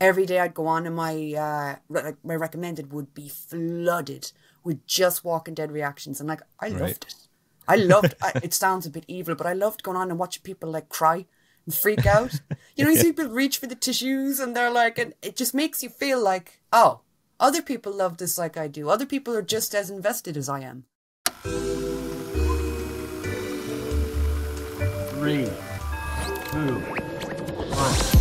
Every day I'd go on and my recommended would be flooded with just Walking Dead reactions. And like, I loved it. I loved, it sounds a bit evil, but I loved going on and watching people like cry and freak out. You know, you see people reach for the tissues and they're like, and it just makes you feel like, oh, other people love this like I do. Other people are just as invested as I am. 3, 2, 1.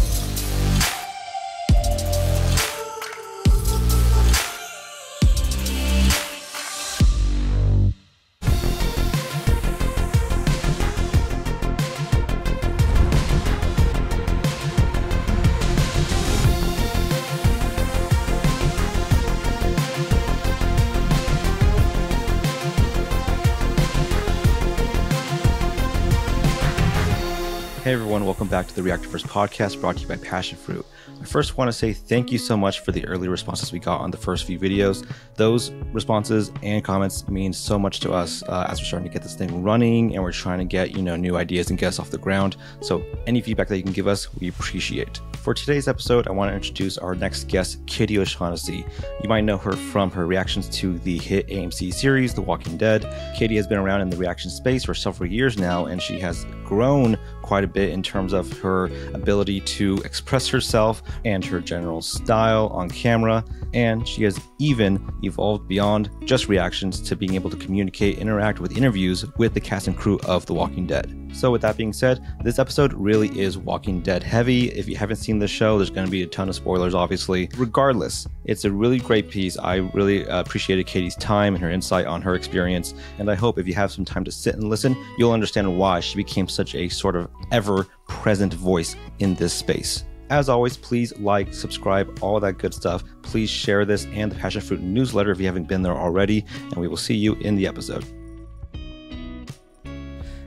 Hey everyone, welcome back to the Reactorverse Podcast, brought to you by Passionfruit. I first want to say thank you so much for the early responses we got on the first few videos. Those responses and comments mean so much to us as we're starting to get this thing running and we're trying to get, you know, new ideas and guests off the ground. So any feedback that you can give us, we appreciate. For today's episode, I want to introduce our next guest, Katie O'Shaughnessy. You might know her from her reactions to the hit AMC series, The Walking Dead. Katie has been around in the reaction space for several years now, and she has grown quite a bit in terms of her ability to express herself and her general style on camera. And she has even evolved beyond just reactions to being able to communicate, interact with interviews with the cast and crew of The Walking Dead. So with that being said, this episode really is Walking Dead heavy. If you haven't seen the show, there's going to be a ton of spoilers, obviously. Regardless, it's a really great piece. I really appreciated Katie's time and her insight on her experience. And I hope if you have some time to sit and listen, you'll understand why she became such a sort of ever-present voice in this space. As always, please like, subscribe, all that good stuff. Please share this and the Passion Fruit newsletter if you haven't been there already. And we will see you in the episode.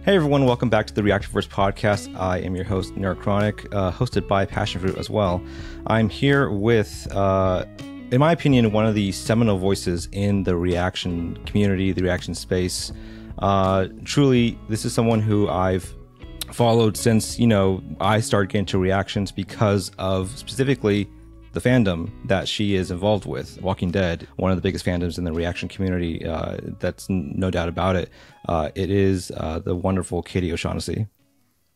Hey everyone, welcome back to the Reactorverse Podcast. I am your host, Neurochronic, hosted by Passionfruit as well. I'm here with, in my opinion, one of the seminal voices in the reaction community, the reaction space. Truly, this is someone who I've followed since, you know, I started getting into reactions because of specifically the fandom that she is involved with, Walking Dead, one of the biggest fandoms in the reaction community. That's no doubt about it. It is the wonderful Khary O'Shaughnessy.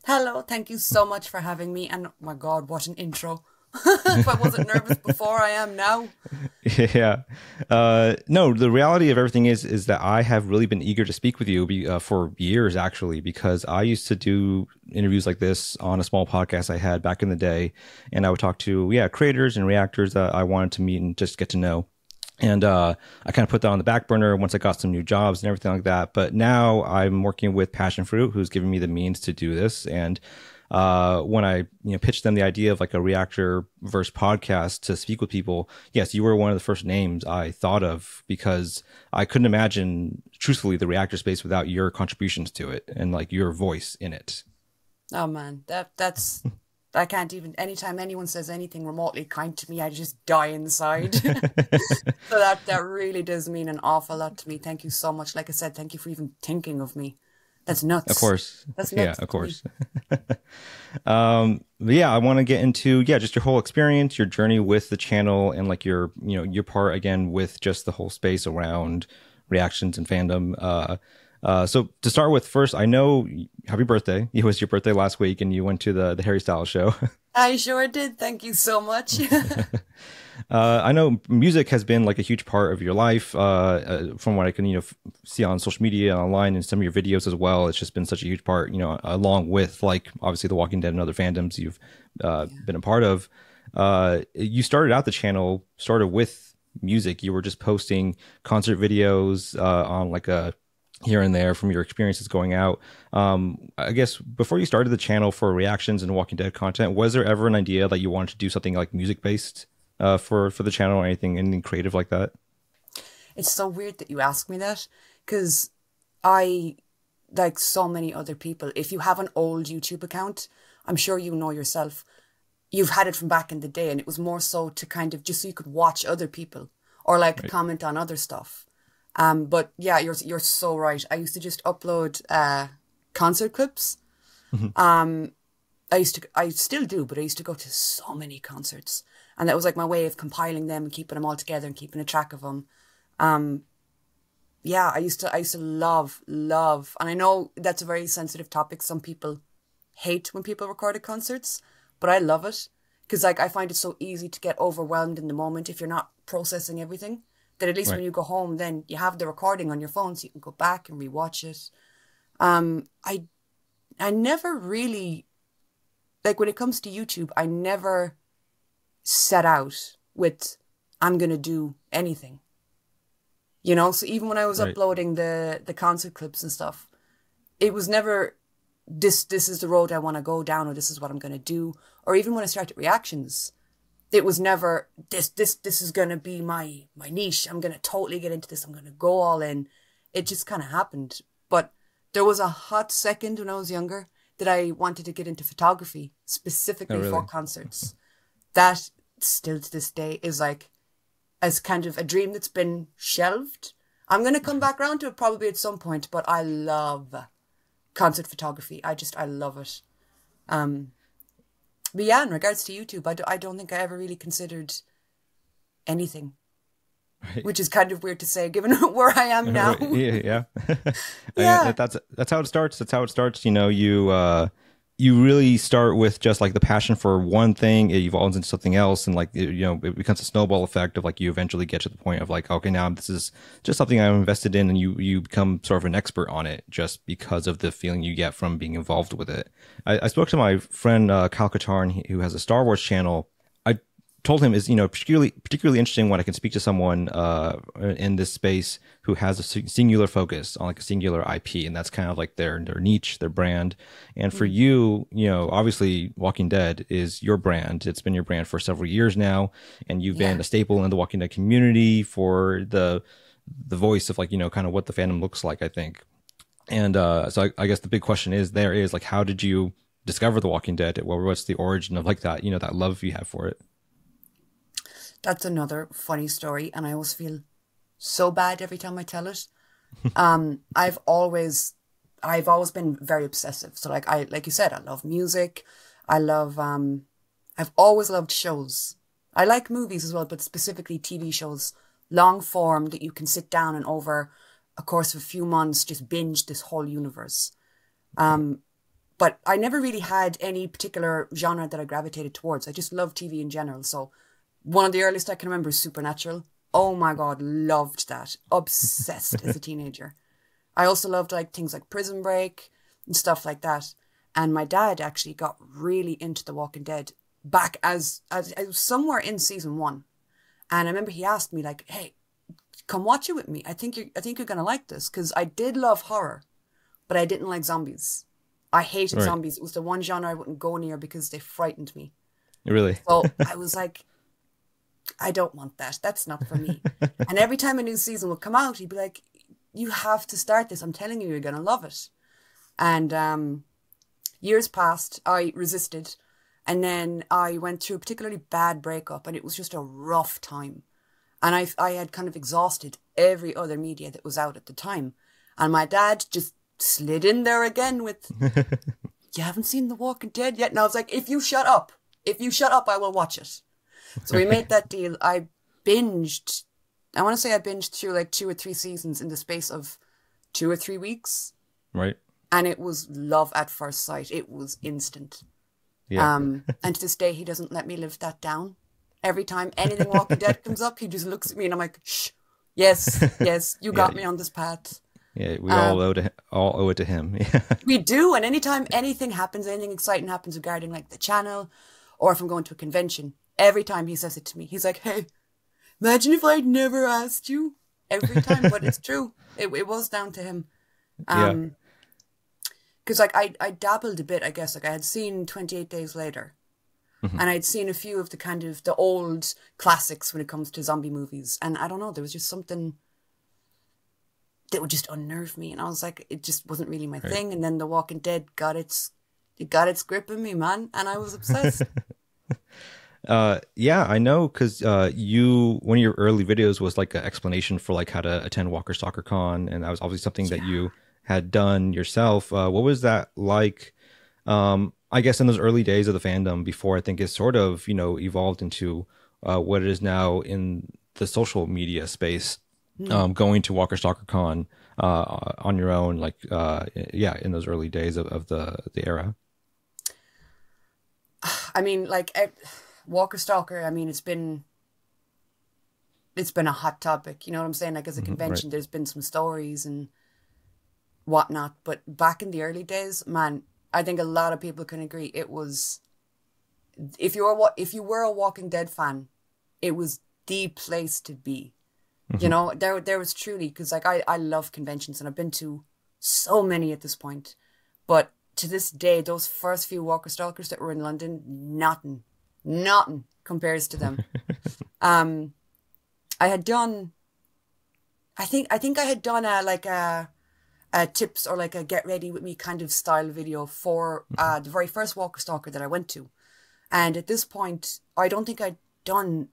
Hello, thank you so much for having me. And oh my God, what an intro. If I wasn't nervous before, I am now. Yeah. No, the reality of everything is that I have really been eager to speak with you for years, actually, because I used to do interviews like this on a small podcast I had back in the day. And I would talk to, creators and reactors that I wanted to meet and just get to know. And I kind of put that on the back burner once I got some new jobs and everything like that. But now I'm working with Passionfruit, who's giving me the means to do this. And when I pitched them the idea of like a Reactorverse podcast to speak with people, yes, you were one of the first names I thought of because I couldn't imagine, truthfully, the reactor space without your contributions to it and like your voice in it. Oh man, that's I can't even. Anytime anyone says anything remotely kind to me, I just die inside. So that really does mean an awful lot to me. Thank you so much. Like I said, thank you for even thinking of me. That's nuts. Of course. That's nuts. Yeah, of course. Yeah, I want to get into, just your whole experience, your journey with the channel and like your, your part again with just the whole space around reactions and fandom. So to start with first, I know, happy birthday. It was your birthday last week and you went to the Harry Styles show. I sure did. Thank you so much. I know music has been like a huge part of your life, from what I can, see on social media and online and some of your videos as well. It's just been such a huge part, along with like obviously The Walking Dead and other fandoms you've been a part of. You started out the channel sort of with music. You were just posting concert videos on like a here and there from your experiences going out. I guess before you started the channel for reactions and Walking Dead content, was there ever an idea that you wanted to do something like music based? For the channel or anything creative like that? It's so weird that you ask me that because I, like so many other people, if you have an old YouTube account, I'm sure you know yourself, you've had it from back in the day and it was more so to kind of just so you could watch other people or like comment on other stuff. But yeah, you're so right. I used to just upload concert clips. I still do, but I used to go to so many concerts. And that was like my way of compiling them and keeping them all together and keeping a track of them. Yeah, I used to love, and I know that's a very sensitive topic. Some people hate when people record at concerts, but I love it. Because like, I find it so easy to get overwhelmed in the moment if you're not processing everything. That at least when you go home, then you have the recording on your phone so you can go back and rewatch it. I never really, like when it comes to YouTube, I never set out with, I'm going to do anything. You know, so even when I was uploading the concert clips and stuff, it was never this is the road I want to go down, or this is what I'm going to do. Or even when I started reactions, it was never this is going to be my niche. I'm going to totally get into this. I'm going to go all in. It just kind of happened. But there was a hot second when I was younger that I wanted to get into photography specifically for concerts. That still to this day is like as kind of a dream that's been shelved. I'm going to come back around to it probably at some point, but I love concert photography. I love it. But yeah, in regards to YouTube, I don't think I ever really considered anything, which is kind of weird to say, given where I am now. That's how it starts. That's how it starts. You know, you really start with just like the passion for one thing. It evolves into something else, and like it becomes a snowball effect of like you eventually get to the point of like, okay, now this is just something I'm invested in, and you become sort of an expert on it just because of the feeling you get from being involved with it. I spoke to my friend Cal Katarn, who has a Star Wars channel. I told him is particularly interesting when I can speak to someone in this space who has a singular focus on like a singular IP, and that's kind of like their niche, their brand. And for you, obviously Walking Dead is your brand. It's been your brand for several years now, and you've been a staple in the Walking Dead community for the voice of like kind of what the fandom looks like, I think. And so I guess the big question is how did you discover the Walking Dead? Well, what's the origin of like that that love you have for it? That's another funny story, and I always feel so bad every time I tell it. I've always been very obsessive. So like like you said, I love music. I love I've always loved shows. I like movies as well, but specifically TV shows, long form that you can sit down and over a course of a few months just binge this whole universe. But I never really had any particular genre that I gravitated towards. I just love TV in general. So one of the earliest I can remember is Supernatural. Oh my God, loved that. Obsessed as a teenager. I also loved like things like Prison Break and stuff like that. And my dad actually got really into The Walking Dead back as somewhere in season 1. And I remember he asked me like, "Hey, come watch it with me. I think you're gonna like this." Because I did love horror, but I didn't like zombies. I hated zombies. It was the one genre I wouldn't go near because they frightened me. Really? So I was like, I don't want that. That's not for me. And every time a new season would come out, he'd be like, "You have to start this. I'm telling you, you're going to love it." And years passed. I resisted. And then I went through a particularly bad breakup, and it was just a rough time. And I had kind of exhausted every other media that was out at the time. And my dad just slid in there again with, "You haven't seen The Walking Dead yet?" And I was like, if you shut up, I will watch it. So we made that deal. I want to say I binged through like 2 or 3 seasons in the space of 2 or 3 weeks. Right. And it was love at first sight. It was instant. Yeah. And to this day, he doesn't let me live that down. Every time anything Walking Dead comes up, he just looks at me and I'm like, "Shh, yes, you got me on this path." Yeah, we all owe it to him. Yeah. We do. And anytime anything happens, anything exciting happens regarding like the channel, or if I'm going to a convention, every time he says it to me, he's like, "Hey, imagine if I'd never asked you." Every time, but it's true. It was down to him. Because like I dabbled a bit, I guess. Like I had seen 28 Days Later, and I'd seen a few of the kind of the old classics when it comes to zombie movies. And I don't know, there was just something that would just unnerve me, and I was like, it just wasn't really my thing. And then The Walking Dead got its grip on me, man, and I was obsessed. Yeah, I know, because one of your early videos was like an explanation for like how to attend Walker Stalker Con, and that was obviously something that you had done yourself. What was that like? I guess in those early days of the fandom before I think it sort of evolved into what it is now in the social media space, going to Walker Stalker Con on your own, like, yeah, in those early days of the era? I mean, like, Walker Stalker, I mean, it's been a hot topic, you know what I'm saying? Like, as a convention, there's been some stories and whatnot, but back in the early days, man, I think a lot of people can agree it was, if you were a Walking Dead fan, it was the place to be. You know, there was truly, because like I love conventions and I've been to so many at this point, but to this day, those first few Walker Stalkers that were in London, nothing compares to them. I had done, I think I had done a tips or like a get ready with me kind of style video for the very first Walker Stalker that I went to. And at this point, I don't think I'd done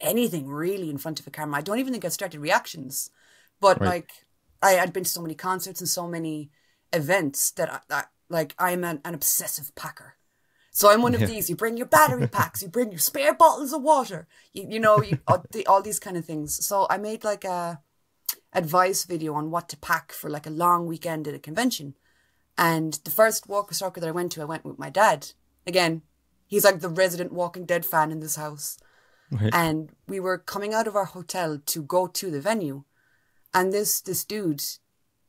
anything really in front of a camera. I don't even think I'd started reactions, but like I'd been to so many concerts and so many events that like I'm an obsessive packer. So I'm one of these, you bring your battery packs, you bring your spare bottles of water, you know, all these kind of things. So I made like a advice video on what to pack for like a long weekend at a convention. And the first Walker Stalker that I went to, I went with my dad. Again, he's like the resident Walking Dead fan in this house. And we were coming out of our hotel to go to the venue. And this dude,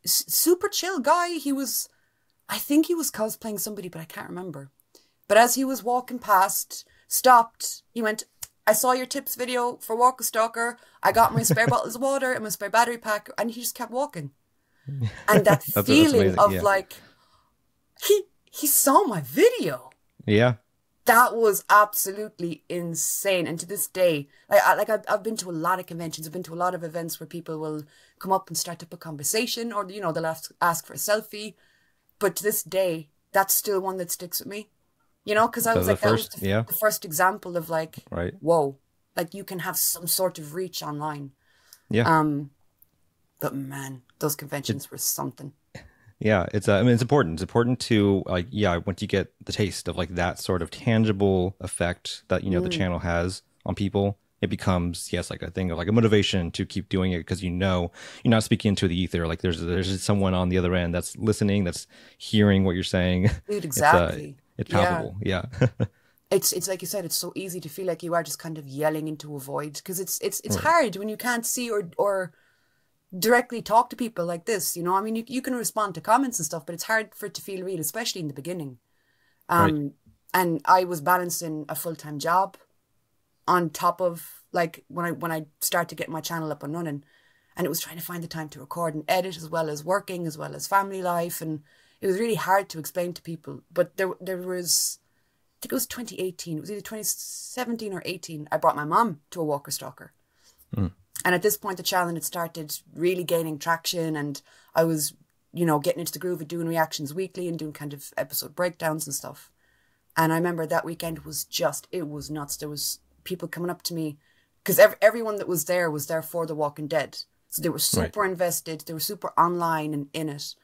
super chill guy, he was, I think he was cosplaying somebody, but I can't remember. But as he was walking past, stopped, he went, I saw your tips video for Walker Stalker. I got my spare bottles of water and my spare battery pack. And he just kept walking. And that feeling of like, he saw my video. Yeah. That was absolutely insane. And to this day, I've been to a lot of conventions. I've been to a lot of events where people will come up and start up a conversation or, you know, they'll ask for a selfie. But to this day, that's still one that sticks with me. You know, because I was like, that was the first example of like, whoa, like you can have some sort of reach online. Yeah. But man, those conventions were something. Yeah, it's I mean, it's important. It's important to like, once you get the taste of like that sort of tangible effect that, you know, the channel has on people, it becomes, like a thing of like a motivation to keep doing it because, you know, you're not speaking into the ether. Like there's someone on the other end that's listening, that's hearing what you're saying. Dude, exactly. It's palpable, yeah. It's like you said, it's so easy to feel like you are just kind of yelling into a void because it's hard when you can't see or directly talk to people like this. You know, I mean, you can respond to comments and stuff, but it's hard for it to feel real, especially in the beginning. And I was balancing a full-time job on top of like when I started to get my channel up and running, and it was trying to find the time to record and edit as well as working as well as family life and. It was really hard to explain to people, but there was, I think it was 2018. It was either 2017 or 18. I brought my mom to a Walker Stalker. And at this point, the channel had started really gaining traction. And I was, you know, getting into the groove of doing reactions weekly and doing kind of episode breakdowns and stuff. And I remember that weekend was just, it was nuts. There was people coming up to me because everyone that was there for The Walking Dead. So they were super invested. They were super online and in it.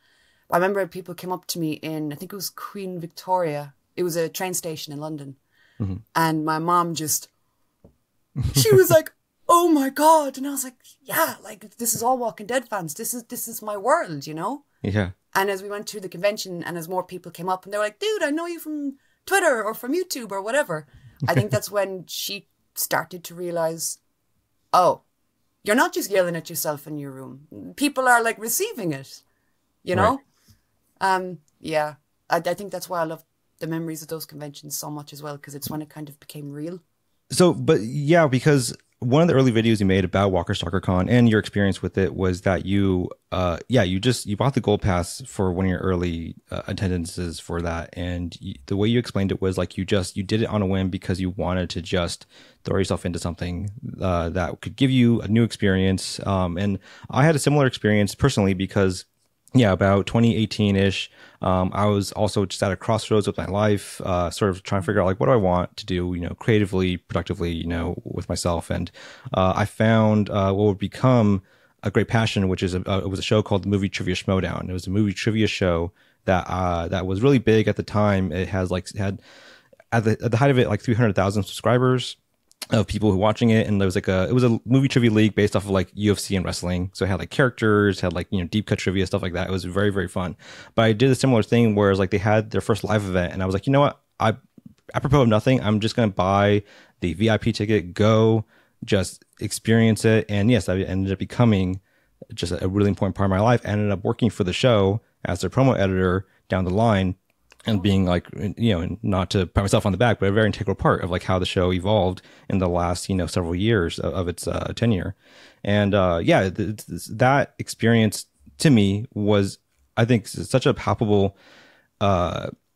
I remember people came up to me in, I think it was Queen Victoria. It was a train station in London. And my mom just, she was like, oh my God. And I was like, yeah, like this is all Walking Dead fans. This is my world, you know? Yeah. And as we went to the convention and as more people came up and they were like, dude, I know you from Twitter or from YouTube or whatever. I think that's when she started to realize, oh, you're not just yelling at yourself in your room. People are like receiving it, you know? Yeah, I think that's why I love the memories of those conventions so much as well, because it's when it kind of became real. So, but yeah, because one of the early videos you made about Walker Stalker Con and your experience with it was that you, you bought the gold pass for one of your early attendances for that. And the way you explained it was like, you did it on a whim because you wanted to just throw yourself into something that could give you a new experience. And I had a similar experience personally because yeah, about 2018-ish, I was also just at a crossroads with my life, sort of trying to figure out, like, what do I want to do, you know, creatively, productively, you know, with myself. And I found what would become a great passion, which is it was a show called the Movie Trivia Schmodown. It was a movie trivia show that that was really big at the time. It had, at the height of it, like 300,000 subscribers. of people who were watching it, and there was like a, it was a movie trivia league based off of like UFC and wrestling, so it had like characters, had like, you know, deep cut trivia, stuff like that. It was very fun. But I did a similar thing where it was like they had their first live event, and I was like, you know what, I apropos of nothing, I'm just gonna buy the VIP ticket, go just experience it. And yes, I ended up becoming just a really important part of my life. I ended up working for the show as their promo editor down the line, and being like, you know, not to pat myself on the back, but a very integral part of like how the show evolved in the last, you know, several years of its tenure. And yeah, that experience to me was, I think, such a palpable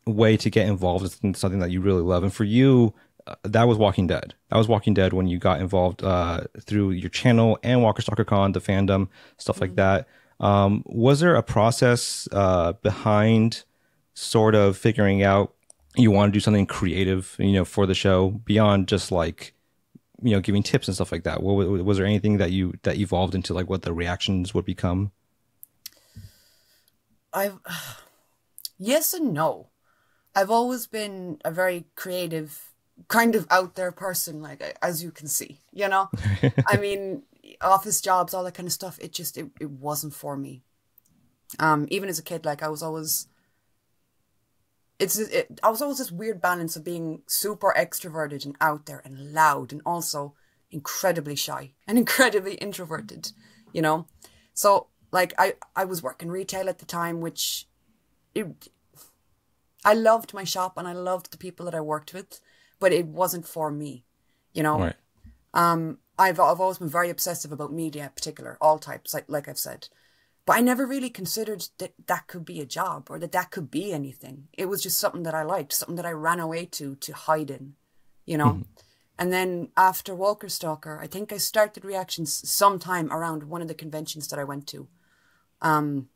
way to get involved in something that you really love. And for you, that was Walking Dead. That was Walking Dead when you got involved through your channel and Walker Stalker Con, the fandom, stuff like that. Was there a process behind sort of figuring out you want to do something creative, you know, for the show beyond just like, you know, giving tips and stuff like that? What was there anything that you that evolved into like what the reactions would become? Yes and no. I've always been a very creative, kind of out there person, like, as you can see, you know. I mean, office jobs, all that kind of stuff, it just it wasn't for me. Even as a kid, like, I was always I was always this weird balance of being super extroverted and out there and loud, and also incredibly shy and incredibly introverted, you know. So like I was working retail at the time, which I loved my shop and I loved the people that I worked with, but it wasn't for me, you know. Right. I've always been very obsessive about media in particular, all types, like I've said. But I never really considered that that could be a job or that that could be anything. It was just something that I liked, something that I ran away to hide in, you know. And then after Walker Stalker, I think I started reactions sometime around one of the conventions that I went to. And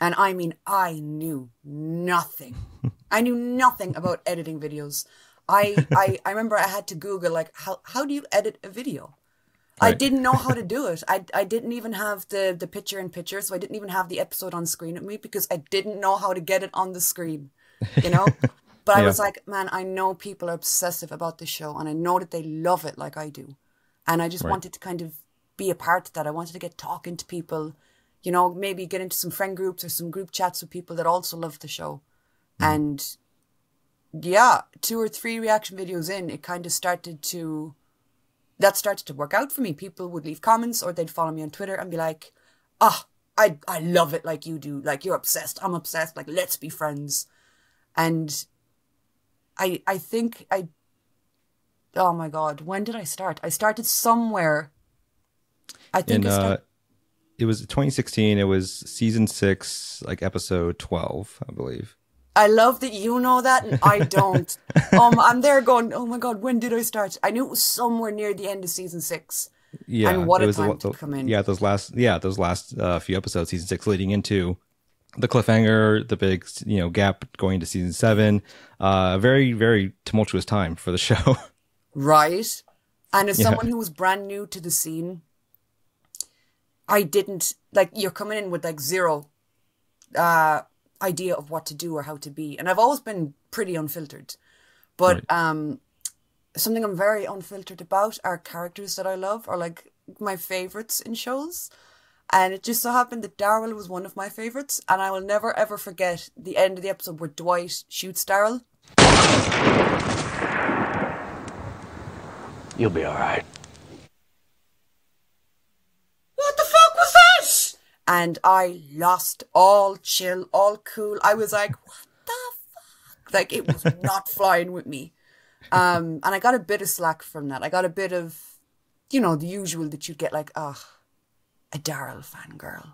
I mean, I knew nothing. I knew nothing about editing videos. I remember I had to Google, like, how do you edit a video? Right. I didn't know how to do it. I didn't even have the picture-in-picture, so I didn't even have the episode on screen with me because I didn't know how to get it on the screen, you know? But I was like, man, I know people are obsessive about this show, and I know that they love it like I do. And I just wanted to kind of be a part of that. I wanted to get talking to people, you know, maybe get into some friend groups or some group chats with people that also love the show. And yeah, 2 or 3 reaction videos in, it kind of started to, that started to work out for me. People would leave comments or they'd follow me on Twitter and be like, ah, oh, I love it like you do. Like, you're obsessed. I'm obsessed. Like, let's be friends. And I think I, oh my God, when did I start? I started somewhere. I think it was 2016. It was season 6, like episode 12, I believe. I love that you know that and I don't. I'm there going, oh my God, when did I start? I knew it was somewhere near the end of season 6. Yeah, and what a time to come in. Yeah, those last few episodes, season 6, leading into the cliffhanger, the big, you know, gap going to season 7. Very tumultuous time for the show. Right, and as someone who was brand new to the scene, I didn't, like, you're coming in with like zero idea of what to do or how to be, and I've always been pretty unfiltered, but something I'm very unfiltered about are characters that I love, or like my favorites in shows. And it just so happened that Daryl was one of my favorites, and I will never ever forget the end of the episode where Dwight shoots Daryl. You'll be all right. And I lost all chill, all cool. I was like, what the fuck? Like, it was not flying with me. And I got a bit of slack from that. I got a bit of, you know, the usual that you'd get, like, a Daryl fangirl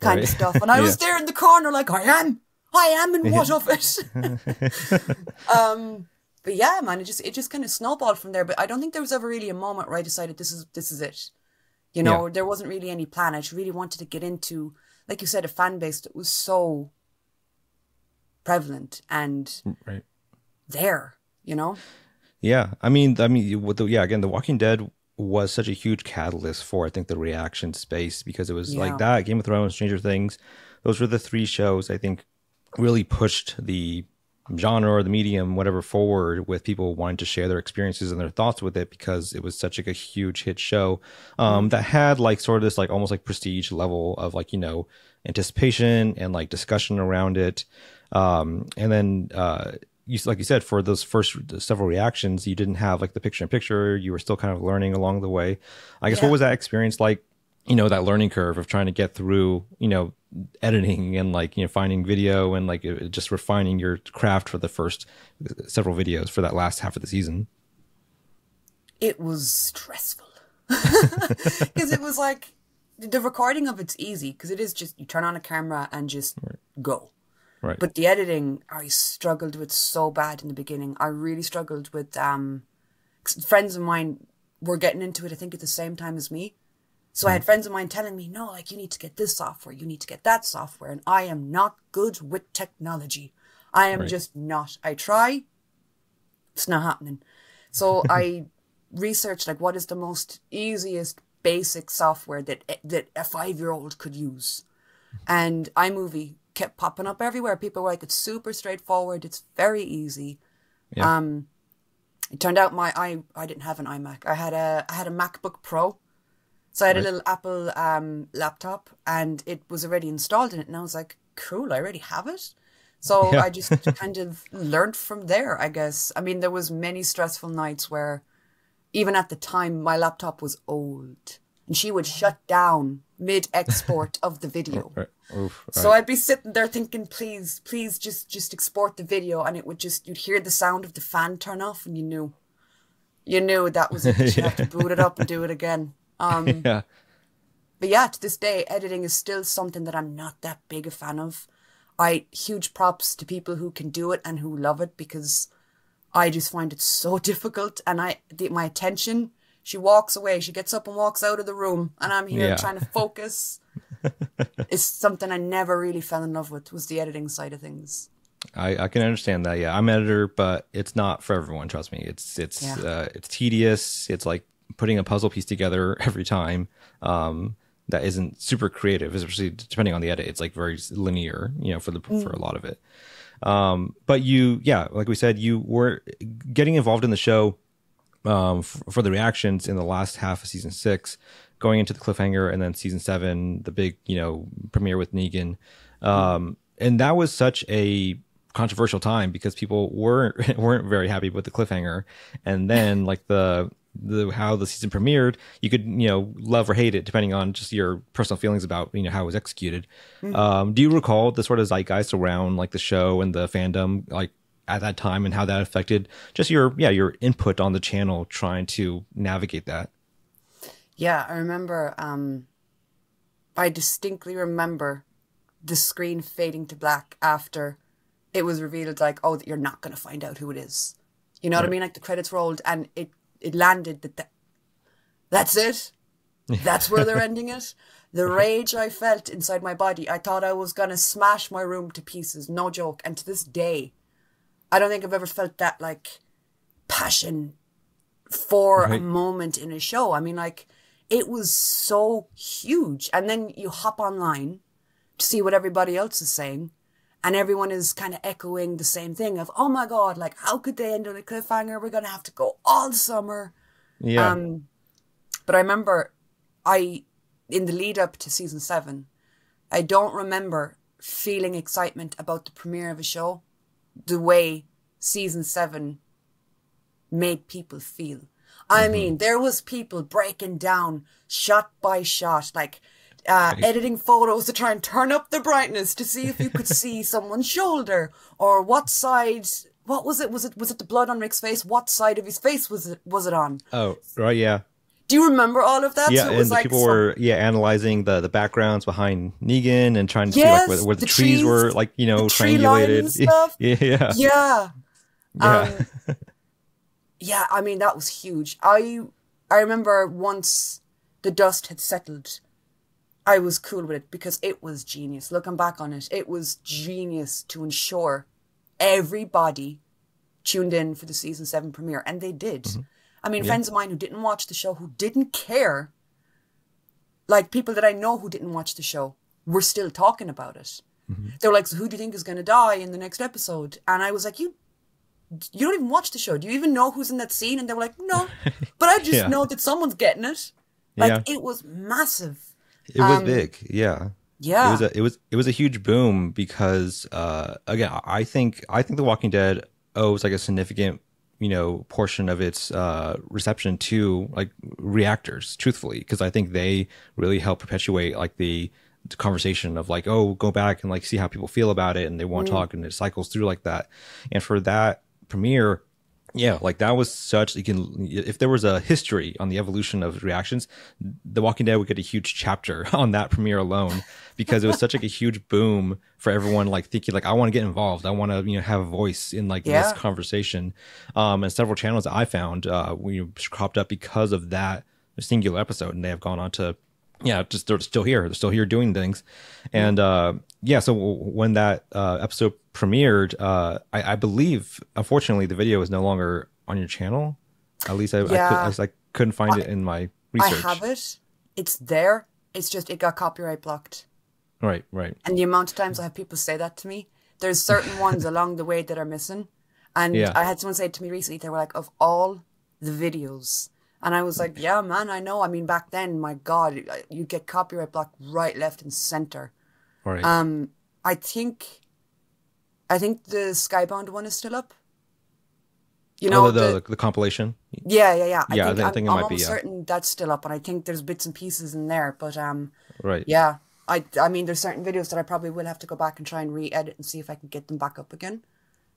kind of stuff. And I was there in the corner like, I am, and what of it? But yeah, man, it just kind of snowballed from there. But I don't think there was ever really a moment where I decided this is it. You know, there wasn't really any plan. I just really wanted to get into, like you said, a fan base that was so prevalent and there, you know? Yeah. I mean, with the, again, The Walking Dead was such a huge catalyst for, I think, the reaction space, because it was like that, Game of Thrones, Stranger Things. Those were the 3 shows I think really pushed the genre or the medium, whatever, forward with people wanting to share their experiences and their thoughts with it, because it was such like a huge hit show that had like sort of this like almost like prestige level of like, you know, anticipation and like discussion around it. And then you, like you said, for those first several reactions, you didn't have like the picture in picture. You were still kind of learning along the way, I guess. Yeah. What was that experience like, you know, that learning curve of trying to get through, you know, editing and like, you know, finding video and like just refining your craft for the first several videos for that last half of the season? It was stressful because it was like the recording of it's easy because it is just you turn on a camera and just go. Right. But the editing, I struggled with so bad in the beginning. I really struggled with friends of mine were getting into it, I think, at the same time as me. So I had friends of mine telling me, no, like, you need to get this software, you need to get that software. And I am not good with technology. I am just not. I try. It's not happening. So I researched, like, what is the most easiest basic software that a 5-year-old could use? And iMovie kept popping up everywhere. People were like, it's super straightforward. It's very easy. Yeah. It turned out I didn't have an iMac. I had a MacBook Pro. So I had a little Apple laptop, and it was already installed in it. And I was like, cool, I already have it. So I just kind of learned from there, I guess. I mean, there was many stressful nights where even at the time, my laptop was old and she would shut down mid-export of the video. So I'd be sitting there thinking, please, please just export the video. And it would just, you'd hear the sound of the fan turn off and you knew that was it. You'd have to boot it up and do it again. But yeah, to this day, editing is still something that I'm not that big a fan of. Huge props to people who can do it and who love it, because I just find it so difficult. And my attention, she walks away, she gets up and walks out of the room, and I'm here trying to focus. It's something I never really fell in love with, was the editing side of things. I can understand that. Yeah, I'm an editor, but it's not for everyone. Trust me, it's tedious. It's like putting a puzzle piece together every time that isn't super creative, especially depending on the edit. It's like very linear, you know, for a lot of it. But like we said, you were getting involved in the show for the reactions in the last half of season 6, going into the cliffhanger, and then season 7, the big, you know, premiere with Negan. And that was such a controversial time because people weren't very happy with the cliffhanger. And then like how the season premiered, you could, you know, love or hate it depending on just your personal feelings about, you know, how it was executed. Do you recall the sort of zeitgeist around like the show and the fandom like at that time, and how that affected just your input on the channel trying to navigate that? Yeah, I remember I distinctly remember the screen fading to black after it was revealed, like, oh, that you're not going to find out who it is, you know what I mean? Like, the credits rolled and it landed that that's it. That's where they're ending it. The rage I felt inside my body. I thought I was going to smash my room to pieces. No joke. And to this day, I don't think I've ever felt that like passion for a moment in a show. I mean, like, it was so huge. And then you hop online to see what everybody else is saying. And everyone is kind of echoing the same thing of, oh my God, like, how could they end on a cliffhanger? We're going to have to go all summer. Yeah. But I remember in the lead up to season 7, I don't remember feeling excitement about the premiere of a show the way season 7 made people feel. I mean, there was people breaking down shot by shot, like, editing photos to try and turn up the brightness to see if you could see someone's shoulder, or what side, what was it? Was it the blood on Rick's face? What side of his face was it on? Oh, right. Yeah. Do you remember all of that? Yeah. So it was, and like, people were analyzing the backgrounds behind Negan and trying to see like where the trees were, like, you know, triangulated. Stuff. Yeah. Yeah. Yeah. Yeah. I mean, that was huge. I remember once the dust had settled, I was cool with it because it was genius. Looking back on it, it was genius to ensure everybody tuned in for the season 7 premiere. And they did. I mean, friends of mine who didn't watch the show, who didn't care, like people that I know who didn't watch the show, were still talking about it. Mm-hmm. They were like, so who do you think is going to die in the next episode? And I was like, you don't even watch the show. Do you even know who's in that scene? And they were like, no, but I just know that someone's getting it. Like it was massive. It was big. Yeah. Yeah. It was a huge boom because, again, I think The Walking Dead owes like a significant, you know, portion of its reception to like Reactors, truthfully, because I think they really help perpetuate like the conversation of like, oh, go back and like see how people feel about it, and they want to talk, and it cycles through like that. And for that premiere, yeah, like that was such, if there was a history on the evolution of reactions, The Walking Dead would get a huge chapter on that premiere alone, because it was such like a huge boom for everyone like thinking like, I want to get involved. I want to, you know, have a voice in like this conversation. And several channels that I found we cropped up because of that singular episode, and they have gone on to, they're still here. They're still here doing things. And so when that episode premiered, I believe, unfortunately, the video is no longer on your channel. At least I couldn't find it in my research. I have it. It's there. It's just it got copyright blocked. Right, right. And the amount of times I have people say that to me, there's certain ones along the way that are missing. And I had someone say to me recently, they were like, of all the videos. And I was like, yeah, man, I know. I mean, back then, my God, you get copyright blocked right, left, and center. Right. I think the Skybound one is still up. You know, the compilation. Yeah. I think I'm almost certain that's still up, and I think there's bits and pieces in there. But yeah. I mean, there's certain videos that I probably will have to go back and try and re-edit and see if I can get them back up again.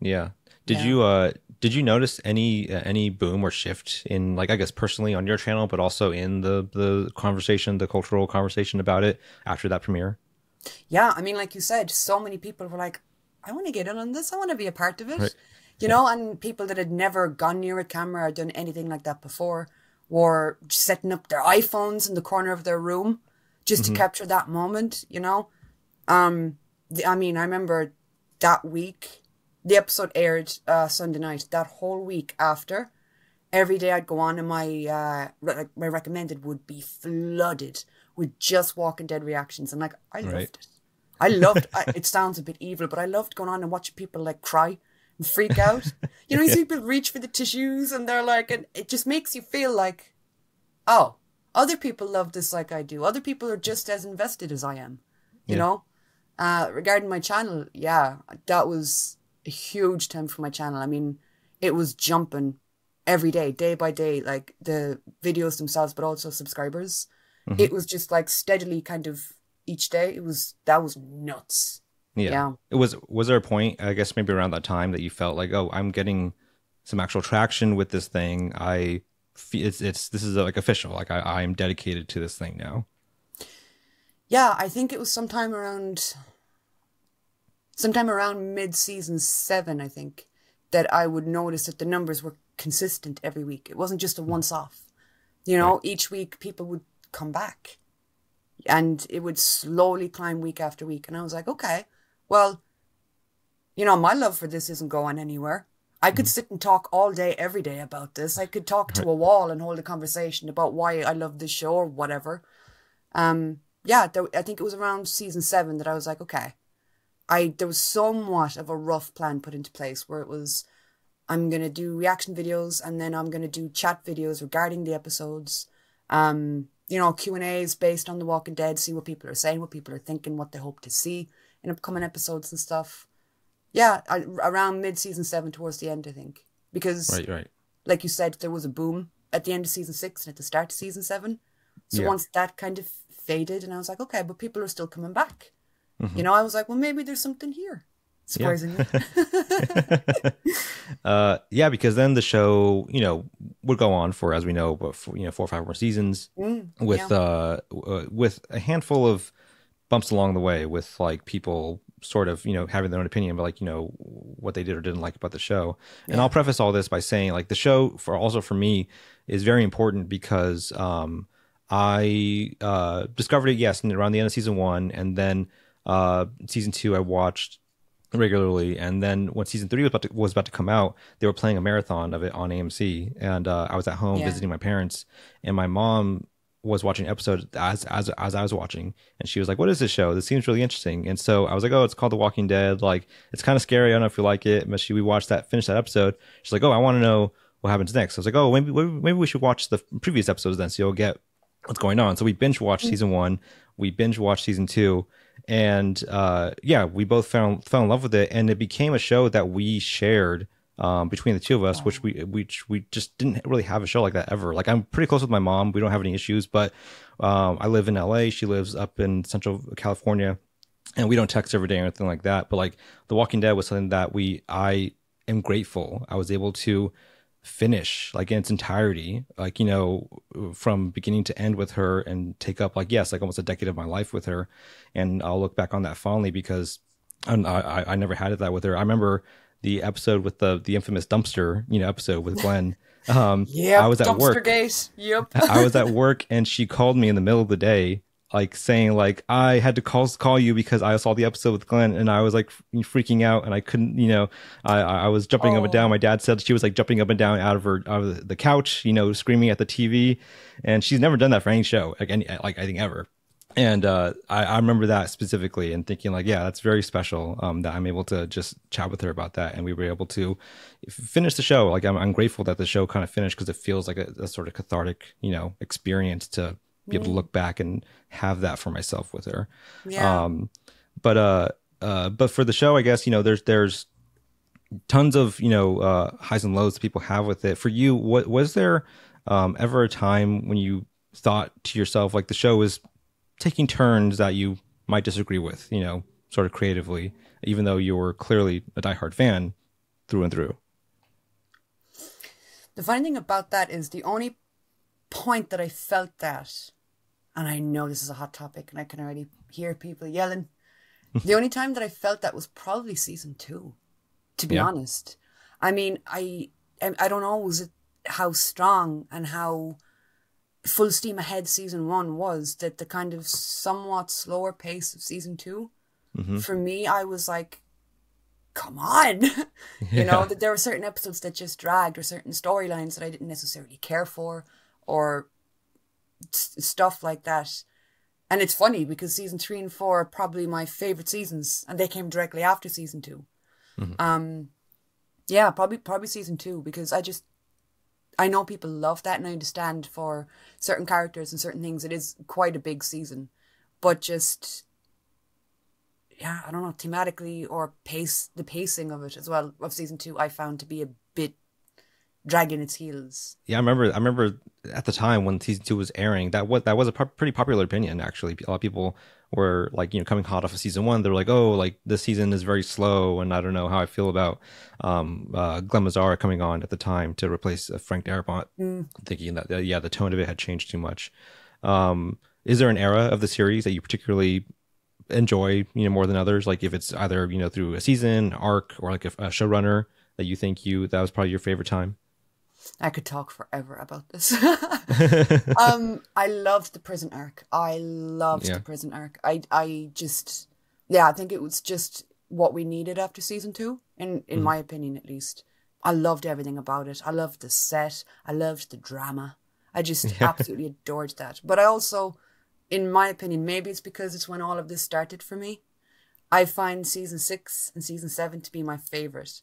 Yeah. Did you notice any boom or shift in, like, I guess personally on your channel, but also in the conversation, the cultural conversation about it after that premiere? Yeah, I mean, like you said, so many people were like, I want to get in on this. I want to be a part of it, right. You know, and people that had never gone near a camera or done anything like that before were setting up their iPhones in the corner of their room just to capture that moment, you know. I mean, I remember that week. The episode aired Sunday night. That whole week after, every day I'd go on and my my recommended would be flooded with just Walking Dead reactions. And like, I loved it. I loved it sounds a bit evil, but I loved going on and watching people like cry and freak out. You know, you see people reach for the tissues and they're like, and it just makes you feel like, oh, other people love this like I do. Other people are just as invested as I am, you know? Regarding my channel, yeah, that was a huge time for my channel. I mean, it was jumping every day, day by day, like the videos themselves, but also subscribers. It was just like steadily kind of each day. That was nuts. Yeah. Was there a point, I guess maybe around that time, that you felt like, oh, I'm getting some actual traction with this thing. This is like official. Like I'm dedicated to this thing now. Yeah. I think it was sometime around mid-season 7, I think, that I would notice that the numbers were consistent every week. It wasn't just a once-off. You know, each week people would come back. And it would slowly climb week after week. And I was like, okay, well, you know, my love for this isn't going anywhere. I could sit and talk all day, every day about this. I could talk to a wall and hold a conversation about why I love this show or whatever. Yeah, I think it was around season 7 that I was like, okay. There was somewhat of a rough plan put into place where it was, I'm going to do reaction videos and then I'm going to do chat videos regarding the episodes. You know, Q&As based on The Walking Dead, see what people are saying, what people are thinking, what they hope to see in upcoming episodes and stuff. Yeah, around mid-season 7 towards the end, I think. Because, like you said, there was a boom at the end of season 6 and at the start of season 7. So once that kind of faded, and I was like, okay, but people are still coming back. You know, I was like, well, maybe there's something here. Surprisingly. Yeah. Yeah, because then the show, you know, would go on for, as we know, but for, you know, 4 or 5 more seasons with a handful of bumps along the way with like people sort of, you know, having their own opinion about like, you know, what they did or didn't like about the show. And I'll preface all this by saying like the show also for me is very important because I discovered it, around the end of season 1, and then season 2 I watched regularly, and then when season 3 was about to come out, they were playing a marathon of it on AMC, and I was at home visiting my parents, and my mom was watching episodes as I was watching, and she was like, what is this show? This seems really interesting. And so I was like, oh, it's called The Walking Dead. Like, it's kind of scary. I don't know if you like it. But we watched that, finished that episode. She's like, oh, I want to know what happens next. So I was like, oh, maybe we should watch the previous episodes then, so you'll get what's going on. So we binge watched season one, we binge watched season two, and yeah, we both fell in love with it, and it became a show that we shared between the two of us, which we just didn't really have a show like that ever. Like, I'm pretty close with my mom, we don't have any issues, but I live in LA, she lives up in Central California, and we don't text every day or anything like that. But like, The Walking Dead was something that I am grateful I was able to finish, like, in its entirety, like, you know, from beginning to end with her, and take up, like, yes, like almost a decade of my life with her. And I'll look back on that fondly, because I never had it that with her. I remember the episode with the infamous dumpster, you know, episode with Glenn. Yeah, I was at work. Days. Yep. I was at work, and she called me in the middle of the day, like, saying, like, I had to call you because I saw the episode with Glenn, and I was like freaking out, and I couldn't, you know, I was jumping up and down. My dad said she was like jumping up and down out of the couch, you know, screaming at the TV, and she's never done that for any show, like I think ever. And I remember that specifically, and thinking, like, yeah, that's very special that I'm able to just chat with her about that, and we were able to finish the show. Like, I'm grateful that the show kind of finished, because it feels like a sort of cathartic, you know, experience to be able to look back and have that for myself with her. Yeah. But for the show, I guess, you know, there's tons of, you know, highs and lows people have with it. For you, what was there ever a time when you thought to yourself, like, the show is taking turns that you might disagree with, you know, sort of creatively, even though you were clearly a diehard fan through and through? The funny thing about that is, the only point that I felt that, and I know this is a hot topic, and I can already hear people yelling, the only time that I felt that was probably season two, to be honest. I mean, I don't know how strong and how full steam ahead season one was, that the kind of somewhat slower pace of season two, for me, I was like, come on. You know, that there were certain episodes that just dragged, or certain storylines that I didn't necessarily care for, or stuff like that. And it's funny, because season 3 and 4 are probably my favorite seasons, and they came directly after season two. Yeah, probably season two, because I know people love that, and I understand for certain characters and certain things, it is quite a big season, but just, yeah, I don't know, thematically, or the pacing of it as well, of season two, I found to be a bit dragging its heels. Yeah, I remember at the time when season two was airing, that was a pretty popular opinion, actually. A lot of people were like, you know, coming hot off of season one, they're like, oh, like, this season is very slow, and I don't know how I feel about Glenn Mazzara coming on at the time to replace Frank Darabont, thinking that yeah, the tone of it had changed too much. Is there an era of the series that you particularly enjoy, you know, more than others? Like, if it's either, you know, through a season, arc, or like a showrunner that you think that was probably your favorite time? I could talk forever about this. I loved the prison arc. I loved the prison arc. I just, yeah, I think it was just what we needed after season two, in my opinion, at least. I loved everything about it. I loved the set. I loved the drama. I just absolutely adored that. But I also, in my opinion, maybe it's because it's when all of this started for me, I find season 6 and season 7 to be my favorite.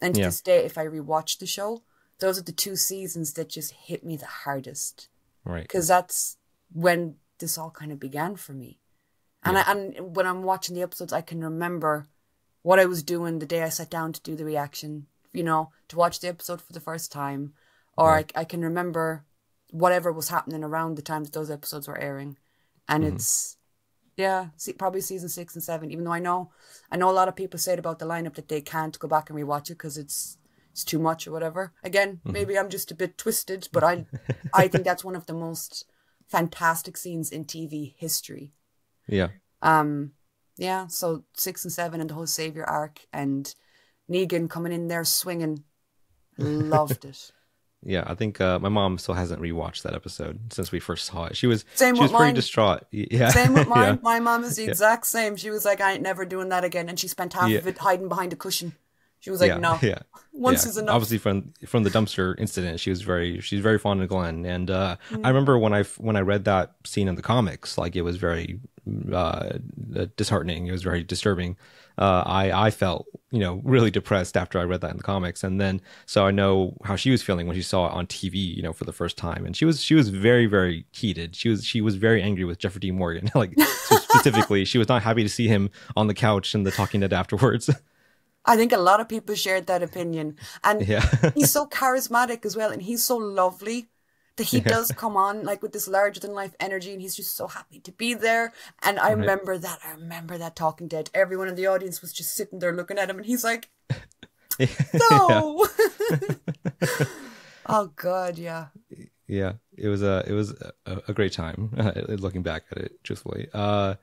And to this day, if I rewatch the show, those are the two seasons that just hit me the hardest. Right. Because that's when this all kind of began for me. And, and when I'm watching the episodes, I can remember what I was doing the day I sat down to do the reaction, you know, to watch the episode for the first time. Or I can remember whatever was happening around the time that those episodes were airing. And it's, yeah, probably season 6 and 7, even though I know a lot of people say it about the lineup that they can't go back and rewatch it because it's too much or whatever. Again, maybe I'm just a bit twisted, but I think that's one of the most fantastic scenes in TV history. Yeah. Yeah, so 6 and 7 and the whole Savior arc and Negan coming in there swinging. Loved it. Yeah, I think my mom still hasn't rewatched that episode since we first saw it. She was pretty distraught. Yeah. Same with mine. Yeah. My mom is the exact same. She was like, I ain't never doing that again. And she spent half of it hiding behind a cushion. She was like, once is enough. Obviously from the dumpster incident, she's very fond of Glenn. And I remember when I read that scene in the comics, like, it was very disheartening. It was very disturbing. I felt, you know, really depressed after I read that in the comics. And then, so I know how she was feeling when she saw it on TV, you know, for the first time. And she was very, very heated. She was very angry with Jeffrey Dean Morgan. Like, specifically, she was not happy to see him on the couch in the Talking Dead afterwards. I think a lot of people shared that opinion. And he's so charismatic as well. And he's so lovely that he does come on like with this larger than life energy. And he's just so happy to be there. And I remember that. I remember that Talking Dead. Everyone in the audience was just sitting there looking at him. And he's like, no. Oh, God. Yeah. Yeah. It was a great time looking back at it, truthfully. And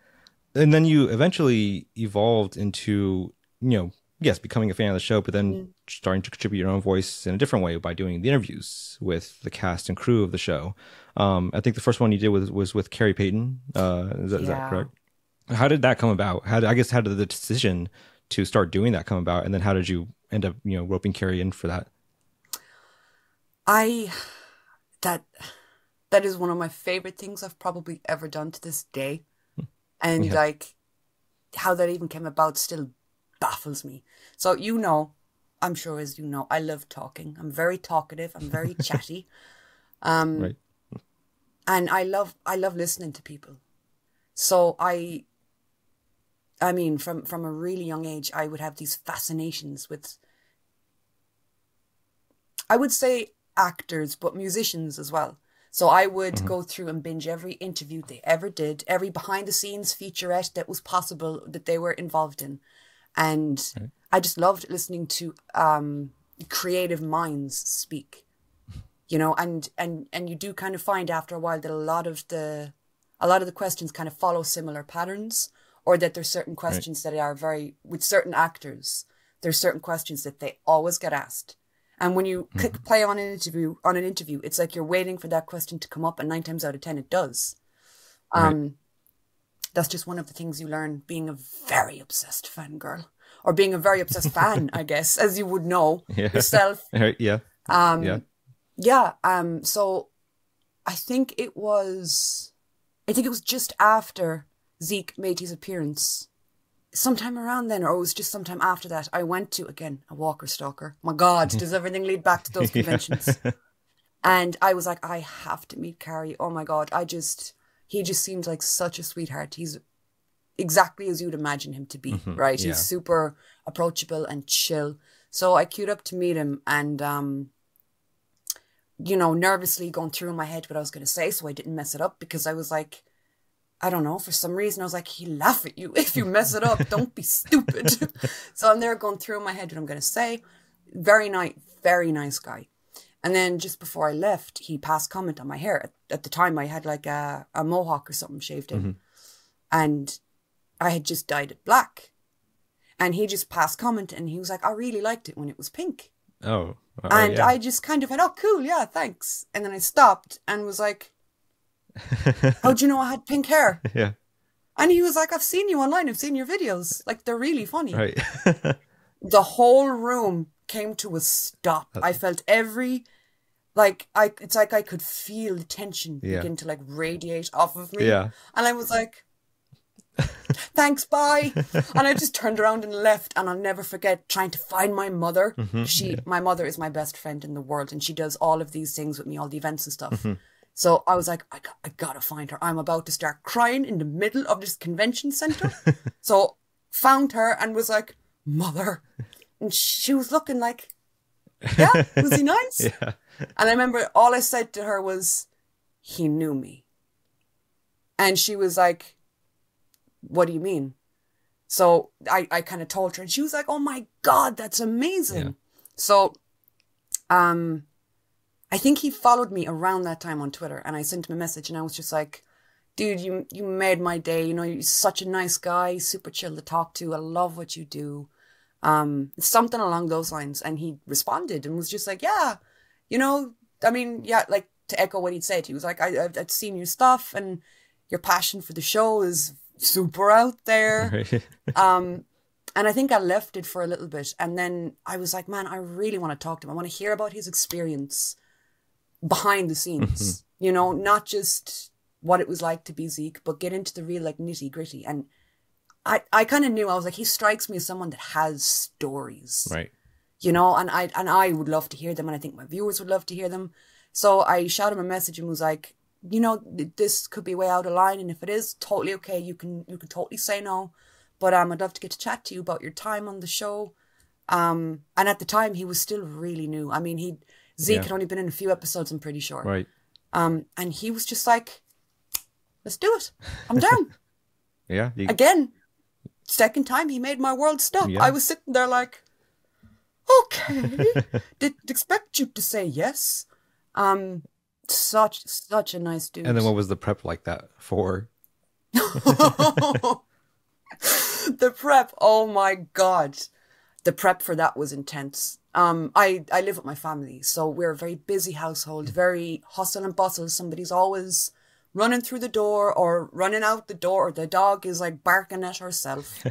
then you eventually evolved into, you know, yes, becoming a fan of the show, but then starting to contribute your own voice in a different way by doing the interviews with the cast and crew of the show. I think the first one you did was with Khary Payton. Is that correct? How did that come about? How did the decision to start doing that come about? And then how did you end up, you know, roping Khary in for that? That is one of my favorite things I've probably ever done to this day. And like, how that even came about still baffles me. So, you know, I'm sure as you know, I love talking. I'm very talkative. I'm very chatty. And I love listening to people. So I mean, from a really young age, I would have these fascinations with, I would say actors, but musicians as well. So I would go through and binge every interview they ever did, every behind the scenes featurette that was possible that they were involved in. And I just loved listening to creative minds speak, you know, and you do kind of find after a while that a lot of the questions kind of follow similar patterns, or that there's certain questions that are very, with certain actors, there's certain questions that they always get asked. And when you click play on an interview, it's like you're waiting for that question to come up, and 9 times out of 10 it does. That's just one of the things you learn being a very obsessed fangirl, or being a very obsessed fan, I guess, as you would know yourself. So I think it was just after Zeke made his appearance, sometime around then, or it was just sometime after that, I went to, again, a Walker Stalker. My God, does everything lead back to those conventions? And I was like, I have to meet Khary. Oh my God, he just seems like such a sweetheart. He's exactly as you'd imagine him to be, right? He's super approachable and chill. So I queued up to meet him, and, you know, nervously going through in my head what I was going to say, so I didn't mess it up, because I was like, I don't know, for some reason, I was like, he'll laugh at you if you mess it up. Don't be stupid. So I'm there going through in my head what I'm going to say. Very nice guy. And then just before I left, he passed comment on my hair. At the time, I had like a mohawk or something shaved in. And I had just dyed it black. And he just passed comment, and he was like, I really liked it when it was pink. Oh. And I just kind of went, oh, cool. Yeah, thanks. And then I stopped and was like, how'd you know I had pink hair? And he was like, I've seen you online. I've seen your videos. Like, they're really funny. The whole room came to a stop. I felt every, like, it's like I could feel the tension begin to like radiate off of me. And I was like, thanks, bye. And I just turned around and left. And I'll never forget trying to find my mother. My mother is my best friend in the world, and she does all of these things with me, all the events and stuff. So I was like, I gotta find her. I'm about to start crying in the middle of this convention center. So found her and was like, Mother. And she was looking like, yeah, was he nice? And I remember all I said to her was, he knew me. And she was like, what do you mean? So I kind of told her, and she was like, oh my God, that's amazing. So I think he followed me around that time on Twitter, and I sent him a message, and I was just like, dude, you made my day. You know, you're such a nice guy, super chill to talk to. I love what you do. Something along those lines. And he responded and was just like, yeah, you know, I mean, yeah, like, to echo what he'd said, he was like, I've seen your stuff, and your passion for the show is super out there. And I think I left it for a little bit. And then I was like, man, I really want to talk to him. I want to hear about his experience behind the scenes, you know, not just what it was like to be Zeke, but get into the real, like, nitty gritty. And I kind of knew, I was like, he strikes me as someone that has stories, right? You know, and I would love to hear them. And I think my viewers would love to hear them. So I shot him a message and was like, you know, this could be way out of line. And if it is, totally okay. You can totally say no. But I'd love to get to chat to you about your time on the show. And at the time, he was still really new. I mean, Zeke had only been in a few episodes, I'm pretty sure. Right. And he was just like, let's do it. I'm down. Yeah. Again, second time, he made my world stop. Yeah. I was sitting there like, okay. Didn't expect you to say yes. Such a nice dude. And then what was the prep like that for? The prep, oh my God. The prep for that was intense. I live with my family, so we're a very busy household, very hustle and bustle. Somebody's always running through the door or running out the door, or the dog is like barking at herself.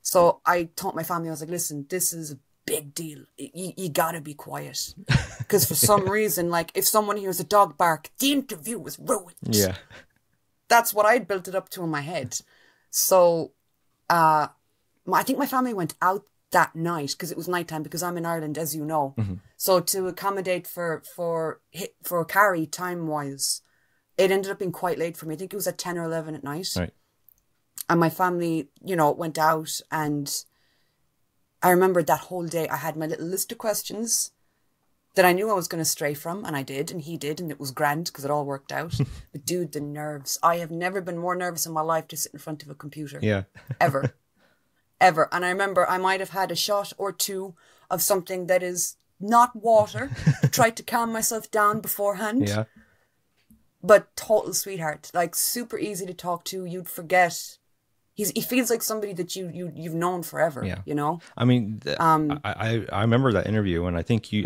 So I told my family, I was like, listen, this is a big deal. You gotta be quiet. Because for some reason, like, if someone hears a dog bark, the interview was ruined. Yeah. That's what I'd built it up to in my head. So I think my family went out that night because it was nighttime, because I'm in Ireland, as you know. Mm-hmm. So to accommodate for Khary time-wise, it ended up being quite late for me. I think it was at 10 or 11 at night. Right. And my family, you know, went out, and I remember that whole day I had my little list of questions that I knew I was going to stray from, and I did, and he did, and it was grand because it all worked out. But dude, the nerves. I have never been more nervous in my life to sit in front of a computer. Yeah. Ever. Ever. And I remember I might have had a shot or two of something that is not water to try to calm myself down beforehand. Yeah. But total sweetheart. Like, super easy to talk to. You'd forget. He feels like somebody that you've known forever, yeah. You know? I mean, I remember that interview, and I think you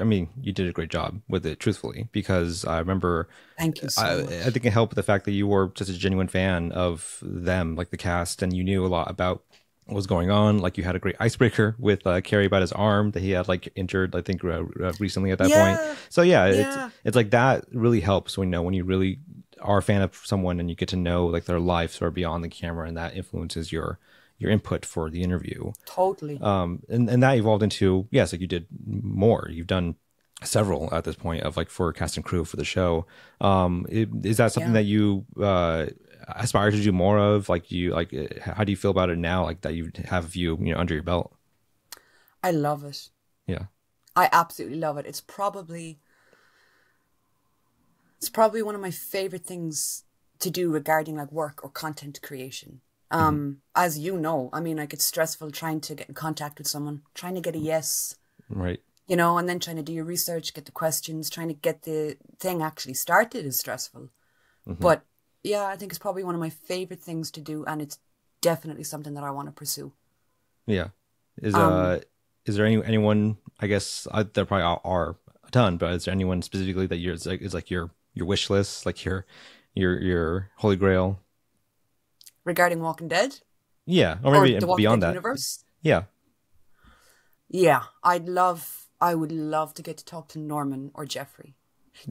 did a great job with it, truthfully, because I remember... Thank you so much. I think it helped with the fact that you were just a genuine fan of them, like the cast, and you knew a lot about what was going on. Like, you had a great icebreaker with Khary about his arm that he had, like, injured, I think, recently at that point. So, yeah. It's like that really helps when you really... are a fan of someone and you get to know, like, their lives or beyond the camera, and that influences your input for the interview. Totally. And that evolved into, yes, like, you did more. You've done several at this point of, like, for cast and crew for the show. Is that something that you aspire to do more of? Like, how do you feel about it now? Like, that you have you know, under your belt? I love it. Yeah. I absolutely love it. It's probably... It's probably one of my favorite things to do regarding, like, work or content creation. As you know, I mean, like, it's stressful trying to get in contact with someone, trying to get a yes, right? You know, and then trying to do your research, get the questions, trying to get the thing actually started is stressful. But yeah, I think it's probably one of my favorite things to do, and it's definitely something that I want to pursue. Yeah. Is there anyone? I guess there probably are a ton, but is there anyone specifically that you're like your wish list, like your holy grail regarding Walking Dead? Yeah, or maybe the beyond that universe. Yeah, yeah. I would love to get to talk to Norman or Jeffrey.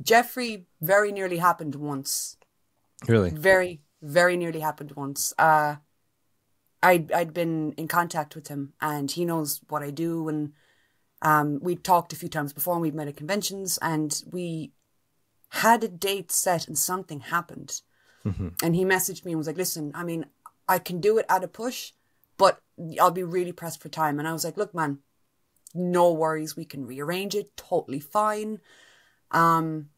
Jeffrey very nearly happened once. Really? Very, very nearly happened once. I'd been in contact with him, and he knows what I do, and we'd talked a few times before, and we'd met at conventions, and we had a date set, and something happened. And he messaged me and was like, listen, I mean, I can do it at a push, but I'll be really pressed for time. And I was like, look, man, no worries. We can rearrange it. Totally fine. And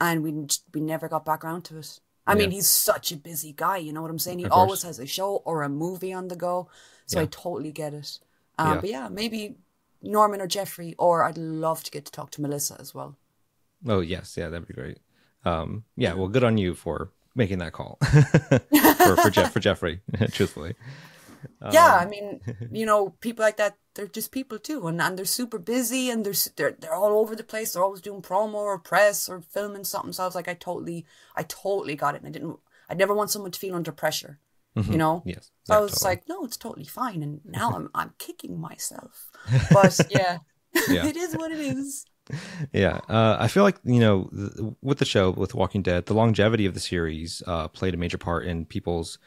we never got back around to it. I mean, he's such a busy guy. You know what I'm saying? He always has a show or a movie on the go. So I totally get it. But yeah, maybe Norman or Jeffrey, or I'd love to get to talk to Melissa as well. Oh, yes. Yeah, that'd be great. Yeah, well, good on you for making that call for Jeffrey, truthfully. Yeah, I mean, you know, people like that, they're just people too. And they're super busy, and they're all over the place. They're always doing promo or press or filming something. So I was like, I totally got it. And I never want someone to feel under pressure. Mm-hmm. You know? Yes. So I was like, no, it's totally fine. And now I'm kicking myself. But yeah, yeah. It is what it is. Yeah. I feel like, you know, with the show, with Walking Dead, the longevity of the series played a major part in people's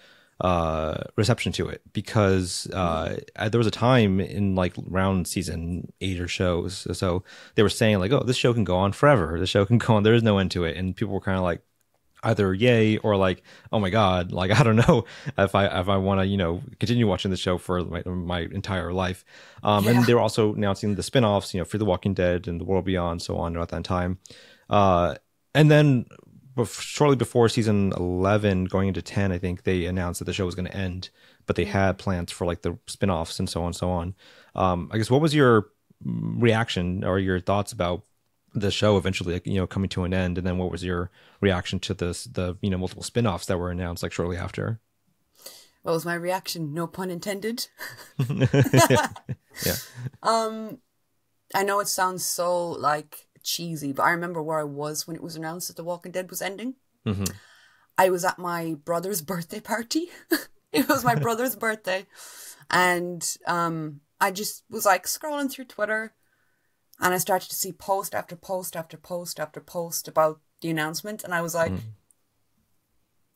reception to it, because there was a time in like around season 8 or shows, so they were saying like, oh, this show can go on forever, this show can go on, there is no end to it. And people were kind of like either yay or like, oh my god, like I don't know if I want to, you know, continue watching the show for my entire life. Yeah. And they were also announcing the spin-offs, you know, for The Walking Dead and The World Beyond, so on at that time. And then shortly before season 11 going into 10, I think they announced that the show was going to end, but they had plans for like the spin-offs and so on and so on. I guess, what was your reaction or your thoughts about the show eventually, like, you know, coming to an end? And then what was your reaction to this, the, you know, multiple spin-offs that were announced like shortly after? What was my reaction? No pun intended. Yeah. Yeah. I know it sounds so like cheesy, but I remember where I was when it was announced that The Walking Dead was ending. Mm-hmm. I was at my brother's birthday party. It was my brother's birthday, and I just was like scrolling through Twitter, and I started to see post after post after post after post about the announcement, and I was like,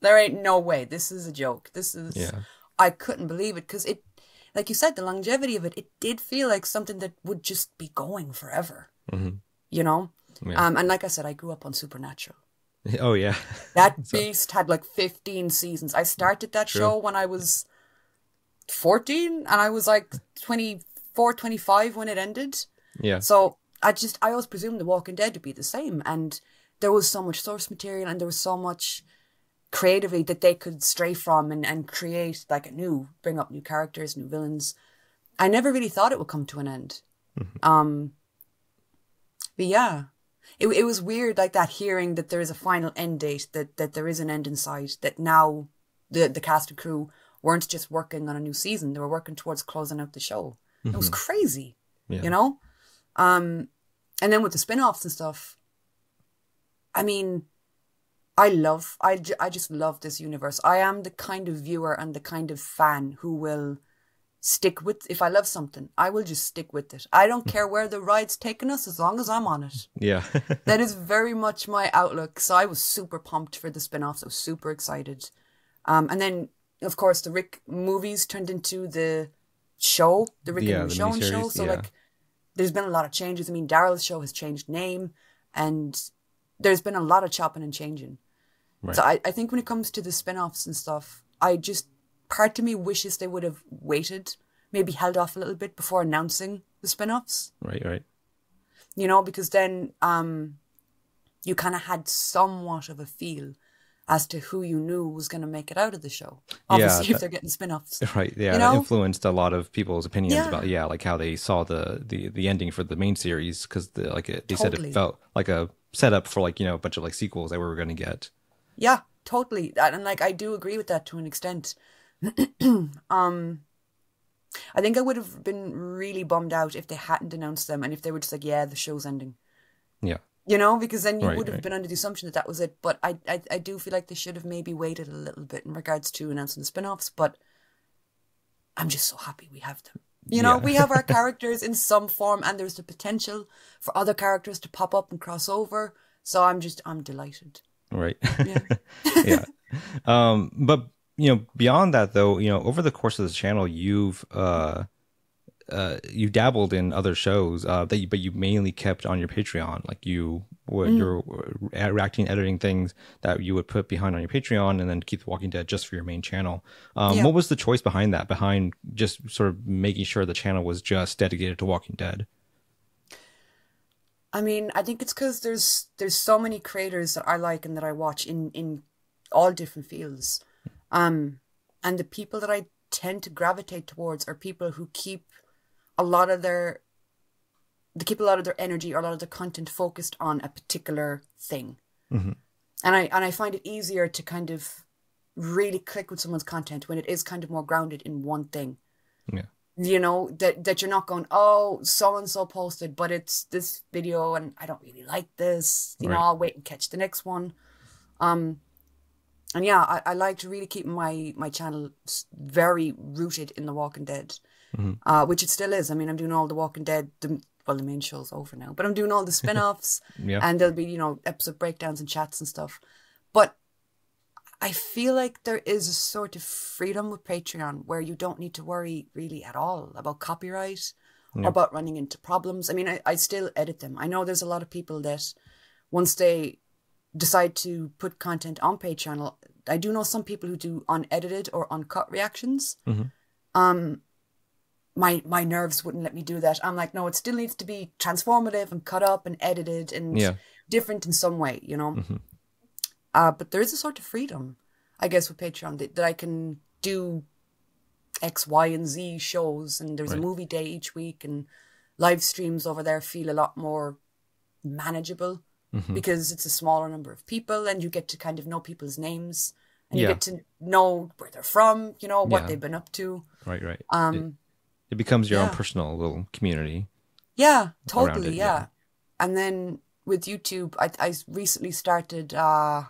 there ain't no way, this is a joke, this is, yeah. I couldn't believe it, because it, like you said, the longevity of it, it did feel like something that would just be going forever. Mm-hmm. You know, yeah. And like I said, I grew up on Supernatural. Oh, yeah. That beast had like 15 seasons. I started that show when I was 14, and I was like 24, 25 when it ended. Yeah. So I always presumed The Walking Dead to be the same. And there was so much source material, and there was so much creatively that they could stray from and create like bring up new characters, new villains. I never really thought it would come to an end. Mm-hmm. But yeah, it was weird, like that, hearing that there is a final end date, that there is an end in sight, that now the cast and crew weren't just working on a new season, they were working towards closing out the show. Mm-hmm. It was crazy, yeah. You know? And then with the spin-offs and stuff, I mean, I just love this universe. I am the kind of viewer and the kind of fan who will stick with, if I love something, I will just stick with it. I don't care where the ride's taking us as long as I'm on it. Yeah. That is very much my outlook. So I was super pumped for the spin-offs. I was super excited. And then, of course, the Rick movies turned into the show, the Rick and Michonne show. So, yeah. Like, there's been a lot of changes. I mean, Daryl's show has changed name, and there's been a lot of chopping and changing. Right. So I think when it comes to the spin-offs and stuff, part of me wishes they would have waited, maybe held off a little bit before announcing the spin-offs. Right, right. You know, because then you kind of had somewhat of a feel as to who you knew was going to make it out of the show. Obviously, if they're getting spin-offs. Right, yeah. You know? That influenced a lot of people's opinions about, like how they saw the ending for the main series, because they said it felt like a setup for, like, you know, a bunch of like sequels that we were going to get. Yeah, totally. And like, I do agree with that to an extent. I think I would have been really bummed out if they hadn't announced them, and if they were just like, yeah, the show's ending. Yeah. You know, because then you would have been under the assumption that that was it. But I do feel like they should have maybe waited a little bit in regards to announcing the spin-offs. But I'm just so happy we have them. You know, we have our characters in some form, and there's the potential for other characters to pop up and cross over. So I'm delighted. Right. Yeah. Yeah. But, you know, beyond that, though, you know, over the course of the channel, you dabbled in other shows, but you mainly kept on your Patreon. Like, you're reacting, editing things that you would put behind on your Patreon, and then keep The Walking Dead just for your main channel. What was the choice behind that? Behind just sort of making sure the channel was just dedicated to Walking Dead? I mean, I think it's because there's so many creators that I like and that I watch in all different fields. And the people that I tend to gravitate towards are people who keep a lot of their, energy or a lot of their content focused on a particular thing. Mm-hmm. And I find it easier to kind of really click with someone's content when it is kind of more grounded in one thing. Yeah. You know, that you're not going, oh, so-and-so posted, but it's this video and I don't really like this, you know, I'll wait and catch the next one. And yeah, I like to really keep my channel very rooted in The Walking Dead, which it still is. I mean, I'm doing all The Walking Dead, well, the main show's over now, but I'm doing all the spin-offs and there'll be, you know, episode breakdowns and chats and stuff. But I feel like there is a sort of freedom with Patreon where you don't need to worry really at all about copyright or about running into problems. I mean, I still edit them. I know there's a lot of people that once they decide to put content on Patreon, I do know some people who do unedited or uncut reactions. My nerves wouldn't let me do that. I'm like, no, it still needs to be transformative and cut up and edited and different in some way, you know? But there is a sort of freedom, I guess, with Patreon that I can do X, Y, and Z shows, and there's a movie day each week, and live streams over there feel a lot more manageable because it's a smaller number of people, and you get to kind of know people's names, and you get to know where they're from, you know, what they've been up to. Right. It becomes your own personal little community. Yeah, totally. Yeah. And then with YouTube, I recently started, I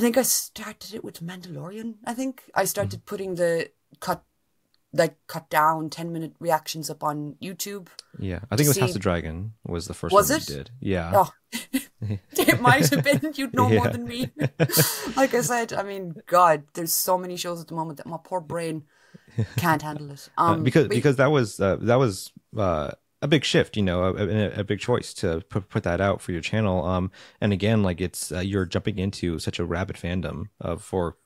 think I started it with Mandalorian. I think I started putting the cut down 10-minute reactions up on YouTube. Yeah, I think it was House of the Dragon was the first one we did. Yeah. Oh. It might have been. You'd know more than me. Like I said, I mean, God, there's so many shows at the moment that my poor brain can't handle it. Because that was a big shift, you know, a big choice to put that out for your channel. And again, like it's you're jumping into such a rabid fandom for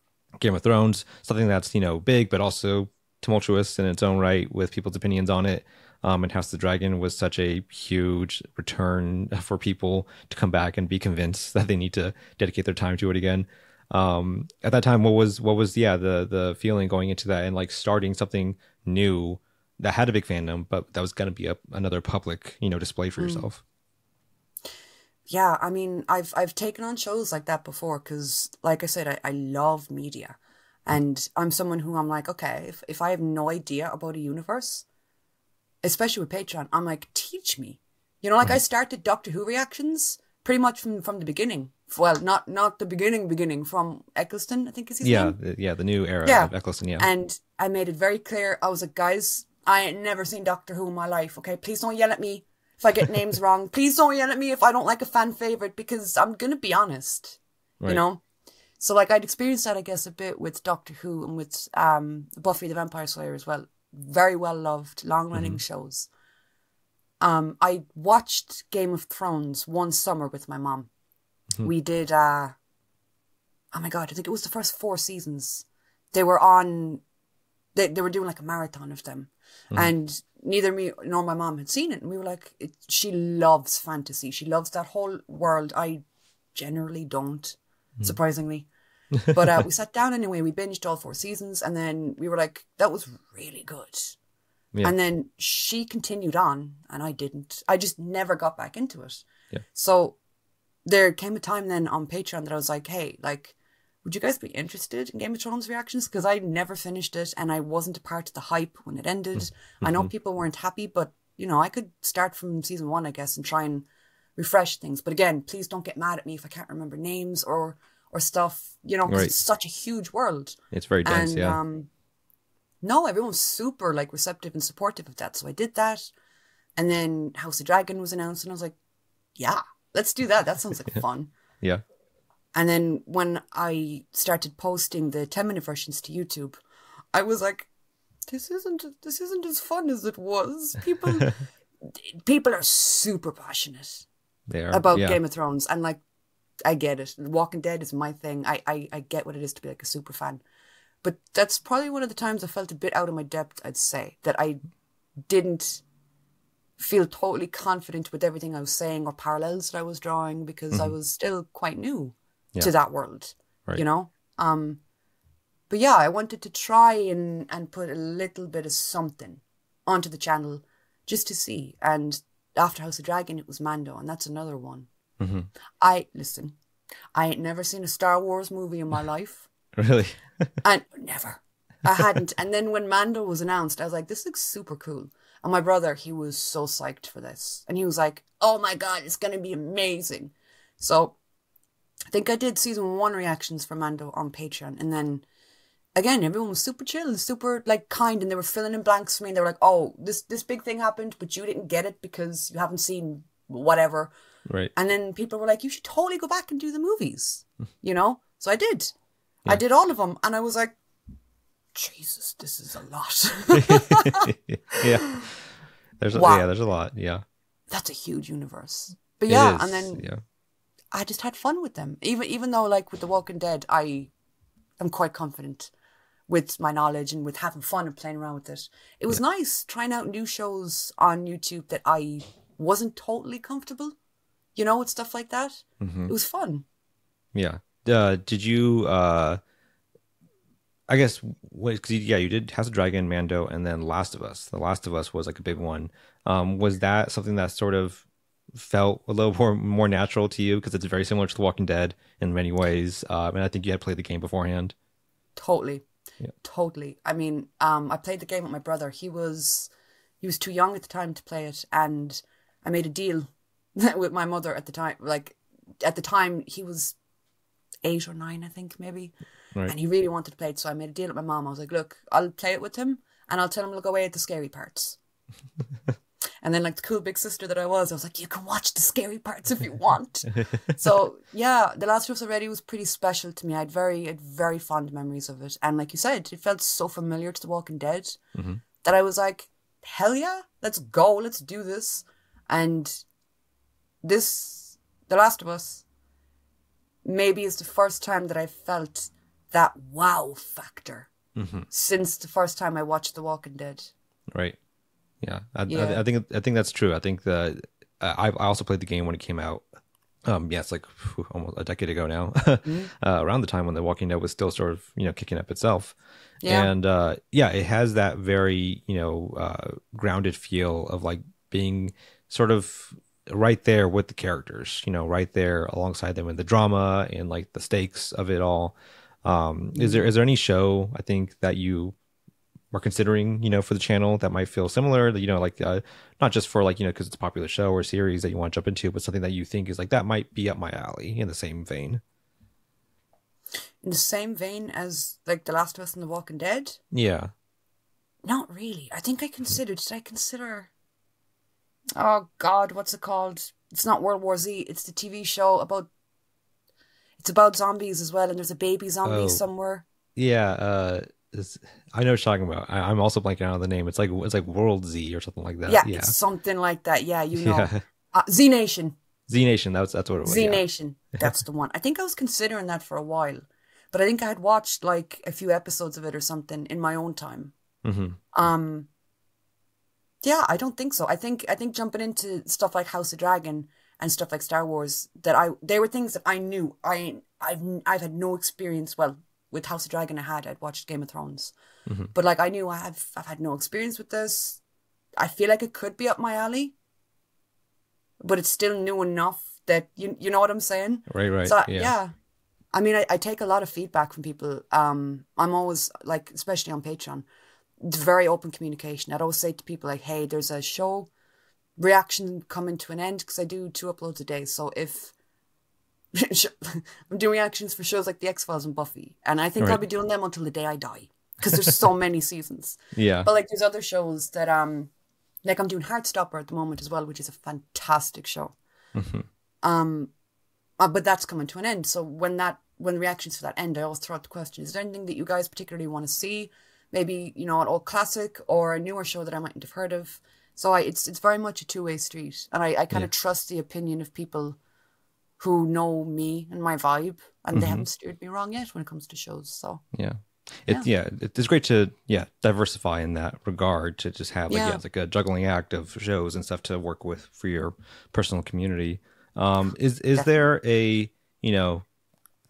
Game of Thrones, something that's, you know, big but also tumultuous in its own right with people's opinions on it. And House of the Dragon was such a huge return for people to come back and be convinced that they need to dedicate their time to it again. At that time, what was the feeling going into that and like starting something new that had a big fandom, but that was going to be another public, you know, display for yourself? Yeah, I mean, I've taken on shows like that before because, like I said, I love media. And I'm someone who I'm like, okay, if I have no idea about a universe, especially with Patreon, I'm like, teach me. You know, like I started Doctor Who reactions pretty much from the beginning. Well, not the beginning, from Eccleston, I think is his name. Yeah, the new era of Eccleston, And I made it very clear. I was like, guys, I ain't never seen Doctor Who in my life, okay? Please don't yell at me if I get names wrong. Please don't yell at me if I don't like a fan favorite, because I'm going to be honest, you know? So, like, I'd experienced that, I guess, a bit with Doctor Who and with Buffy the Vampire Slayer as well. Very well-loved, long-running shows. I watched Game of Thrones one summer with my mom. We did, oh my God, I think it was the first 4 seasons. They were on, they were doing like a marathon of them. And neither me nor my mom had seen it. And we were like, she loves fantasy. She loves that whole world. I generally don't, surprisingly. But we sat down anyway, we binged all 4 seasons, and then we were like, that was really good. And then she continued on, and I didn't. I just never got back into it. So there came a time then on Patreon that I was like, hey, like, would you guys be interested in Game of Thrones reactions? Because I never finished it, and I wasn't a part of the hype when it ended. I know people weren't happy, but, you know, I could start from season 1, I guess, and try and refresh things. But again, please don't get mad at me if I can't remember names or stuff, you know, because it's such a huge world. It's very dense, and, no, everyone was super, like, receptive and supportive of that, so I did that. And then House of Dragon was announced, and I was like, yeah, let's do that. That sounds like fun. And then when I started posting the 10-minute versions to YouTube, I was like, this isn't as fun as it was. People are super passionate about Game of Thrones, and, like, I get it. Walking Dead is my thing. I get what it is to be like a super fan. But that's probably one of the times I felt a bit out of my depth, I'd say, that I didn't feel totally confident with everything I was saying or parallels that I was drawing, because I was still quite new to that world, you know? But yeah, I wanted to try and put a little bit of something onto the channel just to see. And after House of Dragon, it was Mando, and that's another one. I ain't never seen a Star Wars movie in my life. Really? And never. I hadn't. And then when Mando was announced, I was like, this looks super cool. And my brother, he was so psyched for this. And he was like, oh my God, it's going to be amazing. So I think I did season one reactions for Mando on Patreon, and then again, everyone was super chill, super like kind, and they were filling in blanks for me. And they were like, "Oh, this big thing happened, but you didn't get it because you haven't seen whatever." Right. And then people were like, "You should totally go back and do the movies," you know. So I did. Yeah. I did all of them, and I was like, "Jesus, this is a lot." Yeah. There's wow. Yeah, there's a lot. Yeah. That's a huge universe. But yeah, and then yeah. I just had fun with them. Even though like with The Walking Dead, I am quite confident with my knowledge and with having fun and playing around with it. It was yeah. nice trying out new shows on YouTube that I wasn't totally comfortable, you know, with stuff like that. Mm-hmm. It was fun. Yeah. Did you, I guess, because yeah, you did House of Dragon, Mando, and then Last of Us. The Last of Us was like a big one. Was that something that sort of felt a little more natural to you? Because it's very similar to The Walking Dead in many ways. And I think you had played the game beforehand. Totally. Yeah. Totally. I mean, I played the game with my brother. He was too young at the time to play it. And I made a deal with my mother at the time. Like, at the time, he was 8 or 9, I think, maybe. Right. And he really wanted to play it, so I made a deal with my mom. I was like, look, I'll play it with him, and I'll tell him to look away at the scary parts. And then, like, the cool big sister that I was like, you can watch the scary parts if you want. So, yeah, The Last of Us already was pretty special to me. I had very fond memories of it. And like you said, it felt so familiar to The Walking Dead mm-hmm. that I was like, hell yeah, let's go, let's do this. And this, The Last of Us, maybe is the first time that I felt that wow factor mm-hmm. since the first time I watched The Walking Dead. Right. Yeah. I think that's true. I think that I also played the game when it came out. Yeah, it's like almost a decade ago now, mm-hmm. Around the time when The Walking Dead was still sort of, you know, kicking up itself. Yeah. And yeah, it has that very, you know, grounded feel of like being sort of right there with the characters, you know, right there alongside them in the drama and like the stakes of it all. Is there any show I think that you are considering, you know, for the channel that might feel similar, you know, like not just for like, you know, because it's a popular show or series that you want to jump into, but something that you think is like that might be up my alley in the same vein? In the same vein as like The Last of Us and The Walking Dead? Yeah. Not really. I think I considered, did I consider, oh God, what's it called? It's not World War Z. It's the TV show about, it's about zombies as well. And there's a baby zombie somewhere. Yeah. I know what you're talking about. I'm also blanking out on the name. It's like World Z or something like that. Yeah, yeah. It's something like that. Yeah, you know. Yeah. Z Nation. Z Nation. That's what it was. Z yeah. Nation. That's the one. I think I was considering that for a while, but I think I had watched like a few episodes of it or something in my own time. Mm-hmm. Yeah, I don't think so. I think jumping into stuff like House of Dragon and stuff like Star Wars, that they were things that I knew. I've had no experience. Well, with House of Dragon, I'd watched Game of Thrones, mm-hmm. but like I knew I've had no experience with this. I feel like it could be up my alley, but it's still new enough that you know what I'm saying. Right, right. So yeah. Yeah. I mean, I take a lot of feedback from people. I'm always like, especially on Patreon, it's very open communication. I'd always say to people like, hey, there's a show reaction coming to an end, because I do 2 uploads a day. So if I'm doing reactions for shows like The X-Files and Buffy, and I think right. I'll be doing them until the day I die, because there's so many seasons. Yeah. But like there's other shows that like I'm doing Heartstopper at the moment as well, which is a fantastic show. Mm-hmm. But that's coming to an end. So when reactions for that end, I always throw out the question: is there anything that you guys particularly want to see? Maybe, you know, an old classic or a newer show that I mightn't have heard of. So it's very much a two-way street. And I kind of trust the opinion of people who know me and my vibe, and mm-hmm. they haven't steered me wrong yet when it comes to shows. So yeah. It's great to diversify in that regard, to just have like, it's like a juggling act of shows and stuff to work with for your personal community. Is there a, you know,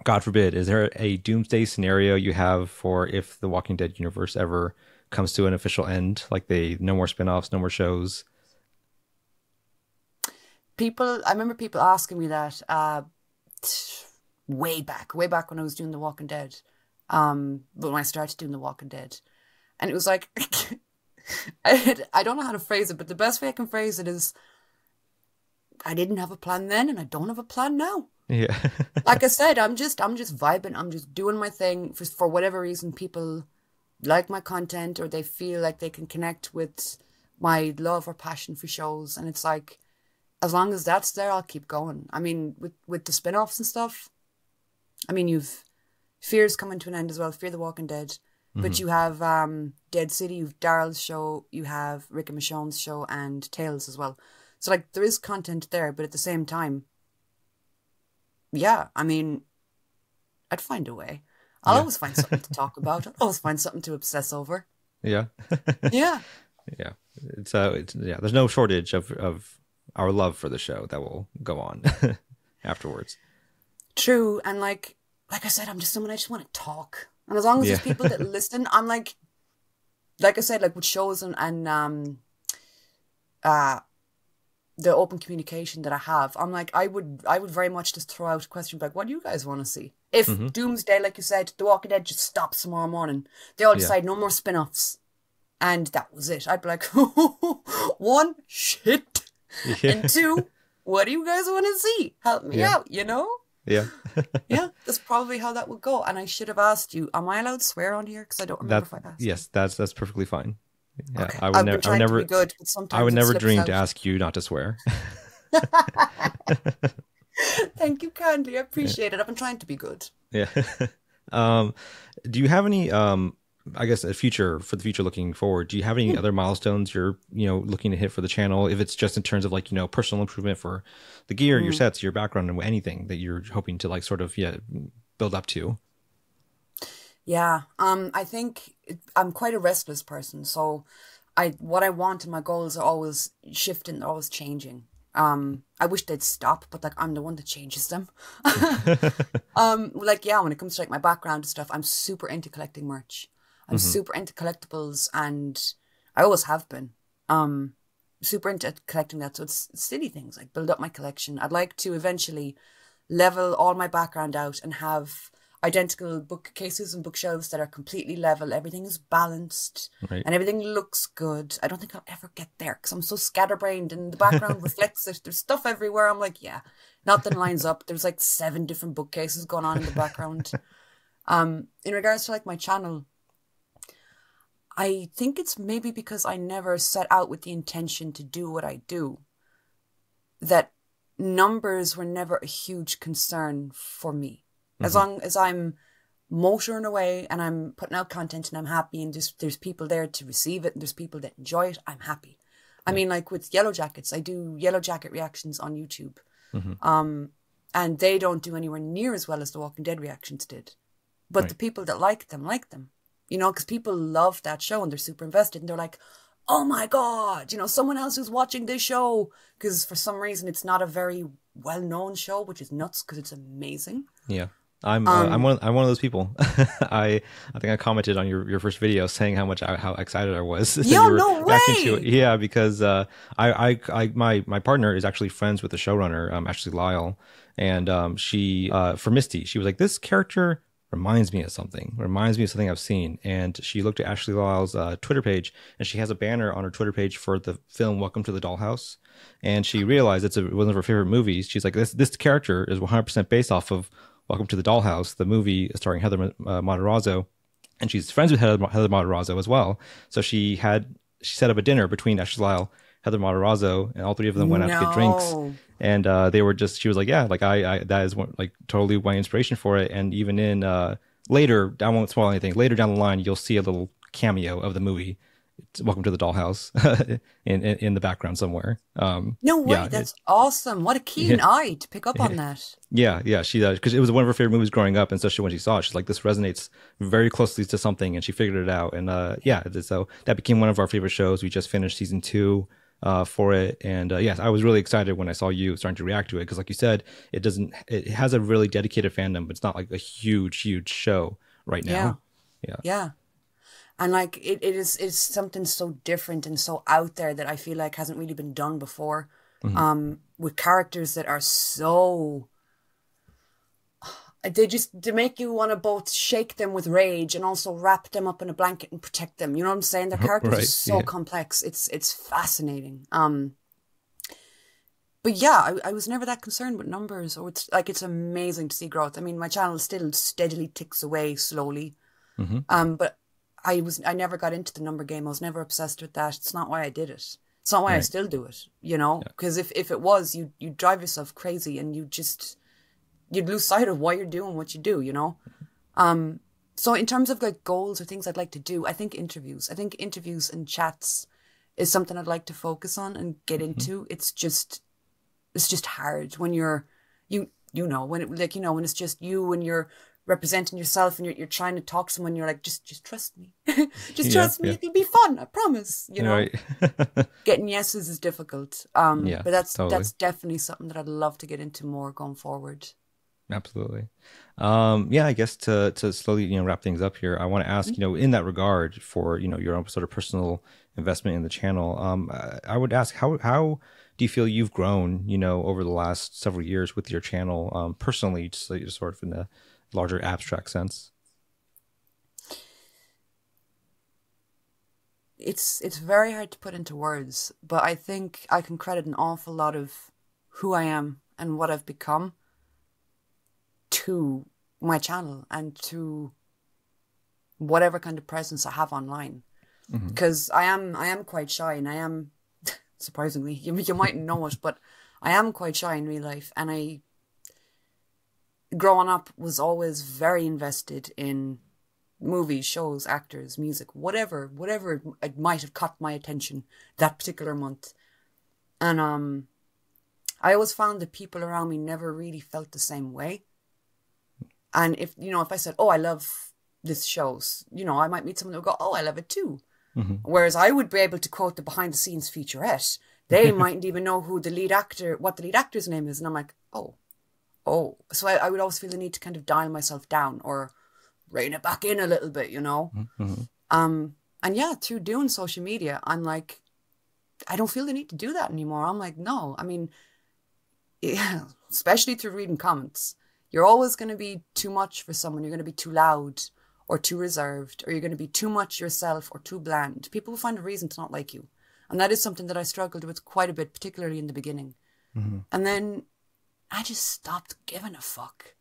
God forbid, is there a doomsday scenario you have for if the Walking Dead universe ever comes to an official end? Like no more spinoffs, no more shows? People, I remember people asking me that way back when I was doing The Walking Dead, when I started doing The Walking Dead. And it was like, I don't know how to phrase it, but the best way I can phrase it is, I didn't have a plan then and I don't have a plan now. Yeah. Like I said, I'm just vibing. I'm just doing my thing. For whatever reason, people like my content, or they feel like they can connect with my love or passion for shows. And it's like, as long as that's there, I'll keep going. I mean, with the spin-offs and stuff, I mean, Fear's coming to an end as well. Fear the Walking Dead. But you have Dead City, you have Daryl's show, you have Rick and Michonne's show, and Tales as well. So, like, there is content there, but at the same time, yeah, I mean, I'd find a way. I'll always find something to talk about. I'll always find something to obsess over. Yeah. Yeah. Yeah. It's yeah, there's no shortage of our love for the show that will go on afterwards. True. And like I said, I'm just someone, I just want to talk. And as long as there's people that listen, I'm like I said, like with shows and the open communication that I have, I'm like, I would very much just throw out a question, like, what do you guys want to see? If Doomsday, like you said, The Walking Dead just stops tomorrow morning, they all decide no more spin-offs, and that was it, I'd be like, one, shit, and two, what do you guys want to see? Help me out, you know? Yeah. Yeah, that's probably how that would go. And I should have asked you, am I allowed to swear on here? Because I don't remember if I asked. Yes, that's perfectly fine. Yeah, okay. I would never dream to ask you not to swear. Thank you kindly. I appreciate it. I've been trying to be good. Yeah. Do you have any I guess for the future looking forward, do you have any other milestones you're, you know, looking to hit for the channel? If it's just in terms of, like, you know, personal improvement for the gear, your sets, your background, and anything that you're hoping to, like, sort of build up to. Yeah, I think I'm quite a restless person, so what I want and my goals are always shifting, they're always changing. I wish they'd stop, but like I'm the one that changes them. Like, yeah, when it comes to like my background and stuff, I'm super into collecting merch. I'm super into collectibles, and I always have been super into collecting that. So it's silly things like build up my collection. I'd like to eventually level all my background out and have identical bookcases and bookshelves that are completely level. Everything is balanced and everything looks good. I don't think I'll ever get there because I'm so scatterbrained and the background reflects it. There's stuff everywhere. I'm like, yeah, nothing lines up. There's like 7 different bookcases going on in the background. In regards to like my channel, I think it's maybe because I never set out with the intention to do what I do, that numbers were never a huge concern for me. As long as I'm motoring away and I'm putting out content and I'm happy and there's people there to receive it and there's people that enjoy it, I'm happy. I mean, like with Yellow Jackets, I do Yellow Jacket reactions on YouTube. And they don't do anywhere near as well as The Walking Dead reactions did. But the people that like them. You know, because people love that show and they're super invested and they're like, oh my God, you know, someone else who's watching this show. Because for some reason, it's not a very well-known show, which is nuts because it's amazing. Yeah. I'm one of those people. I think I commented on your first video saying how much how excited I was. Yo, no way! To it. Yeah, because my partner is actually friends with the showrunner, Ashley Lyle, and she for Misty, she was like, this character reminds me of something I've seen. And she looked at Ashley Lyle's Twitter page, and she has a banner on her Twitter page for the film Welcome to the Dollhouse. And she realized it's one of her favorite movies. She's like, this character is 100% based off of Welcome to the Dollhouse, the movie starring Heather Matarazzo, and she's friends with Heather Matarazzo as well. So she set up a dinner between Ashley Lyle, Heather Matarazzo, and all 3 of them went out to get drinks. And they were just, she was like, yeah, like that is like totally my inspiration for it. And even in later, I won't spoil anything, later down the line, you'll see a little cameo of the movie Welcome to the Dollhouse in the background somewhere. No way, yeah, that's awesome. What a keen eye to pick up on that. Yeah, she does, because it was one of her favorite movies growing up, and so when she saw it, she's like, this resonates very closely to something, and she figured it out. And yeah, so that became one of our favorite shows. We just finished season 2 for it, and yes, I was really excited when I saw you starting to react to it, because like you said, it has a really dedicated fandom, but it's not like a huge show right now. Yeah. And like it's something so different and so out there that I feel like hasn't really been done before, with characters that are so, they make you want to both shake them with rage and also wrap them up in a blanket and protect them. You know what I'm saying? Their characters are so complex. It's fascinating. But yeah, I was never that concerned with numbers. Or it's amazing to see growth. I mean, my channel still steadily ticks away slowly. Mm-hmm. But I never got into the number game. I was never obsessed with that. It's not why I did it. It's not why I still do it, you know? Because if it was, you'd drive yourself crazy and you'd lose sight of why you're doing what you do, you know? So in terms of like goals or things I'd like to do, I think interviews and chats is something I'd like to focus on and get into. Mm-hmm. It's just hard when you're, you know, when it, like, you know, when it's just you and you're representing yourself and you're trying to talk to someone, you're like, just trust me. just trust me. It'll be fun, I promise, you know. Right. Getting yeses is difficult. But that's definitely something that I'd love to get into more going forward. Absolutely. Yeah, I guess to slowly, you know, wrap things up here, I want to ask, you know, in that regard for, you know, your own sort of personal investment in the channel, I would ask how do you feel you've grown, you know, over the last several years with your channel, personally, just sort of in the larger abstract sense? It's very hard to put into words, but I think I can credit an awful lot of who I am and what I've become to my channel and to whatever kind of presence I have online. Mm-hmm. Because I am quite shy, and I am, surprisingly, you might know it, but I am quite shy in real life, and I, growing up, was always very invested in movies, shows, actors, music, whatever it might have caught my attention that particular month. And I always found that people around me never really felt the same way. And if, you know, if I said, oh, I love this show, you know, I might meet someone who would go, oh, I love it too. Mm-hmm. Whereas I would be able to quote the behind the scenes featurette. They mightn't even know who the lead actor, what the lead actor's name is. And I'm like, oh. Oh, so I would always feel the need to kind of dial myself down or rein it back in a little bit, you know? Mm-hmm. And yeah, through doing social media, I'm like, I don't feel the need to do that anymore. I'm like, no, I mean, yeah, especially through reading comments. You're always going to be too much for someone. You're going to be too loud or too reserved, or you're going to be too much yourself or too bland. People will find a reason to not like you. And that is something that I struggled with quite a bit, particularly in the beginning. Mm-hmm. And then I just stopped giving a fuck,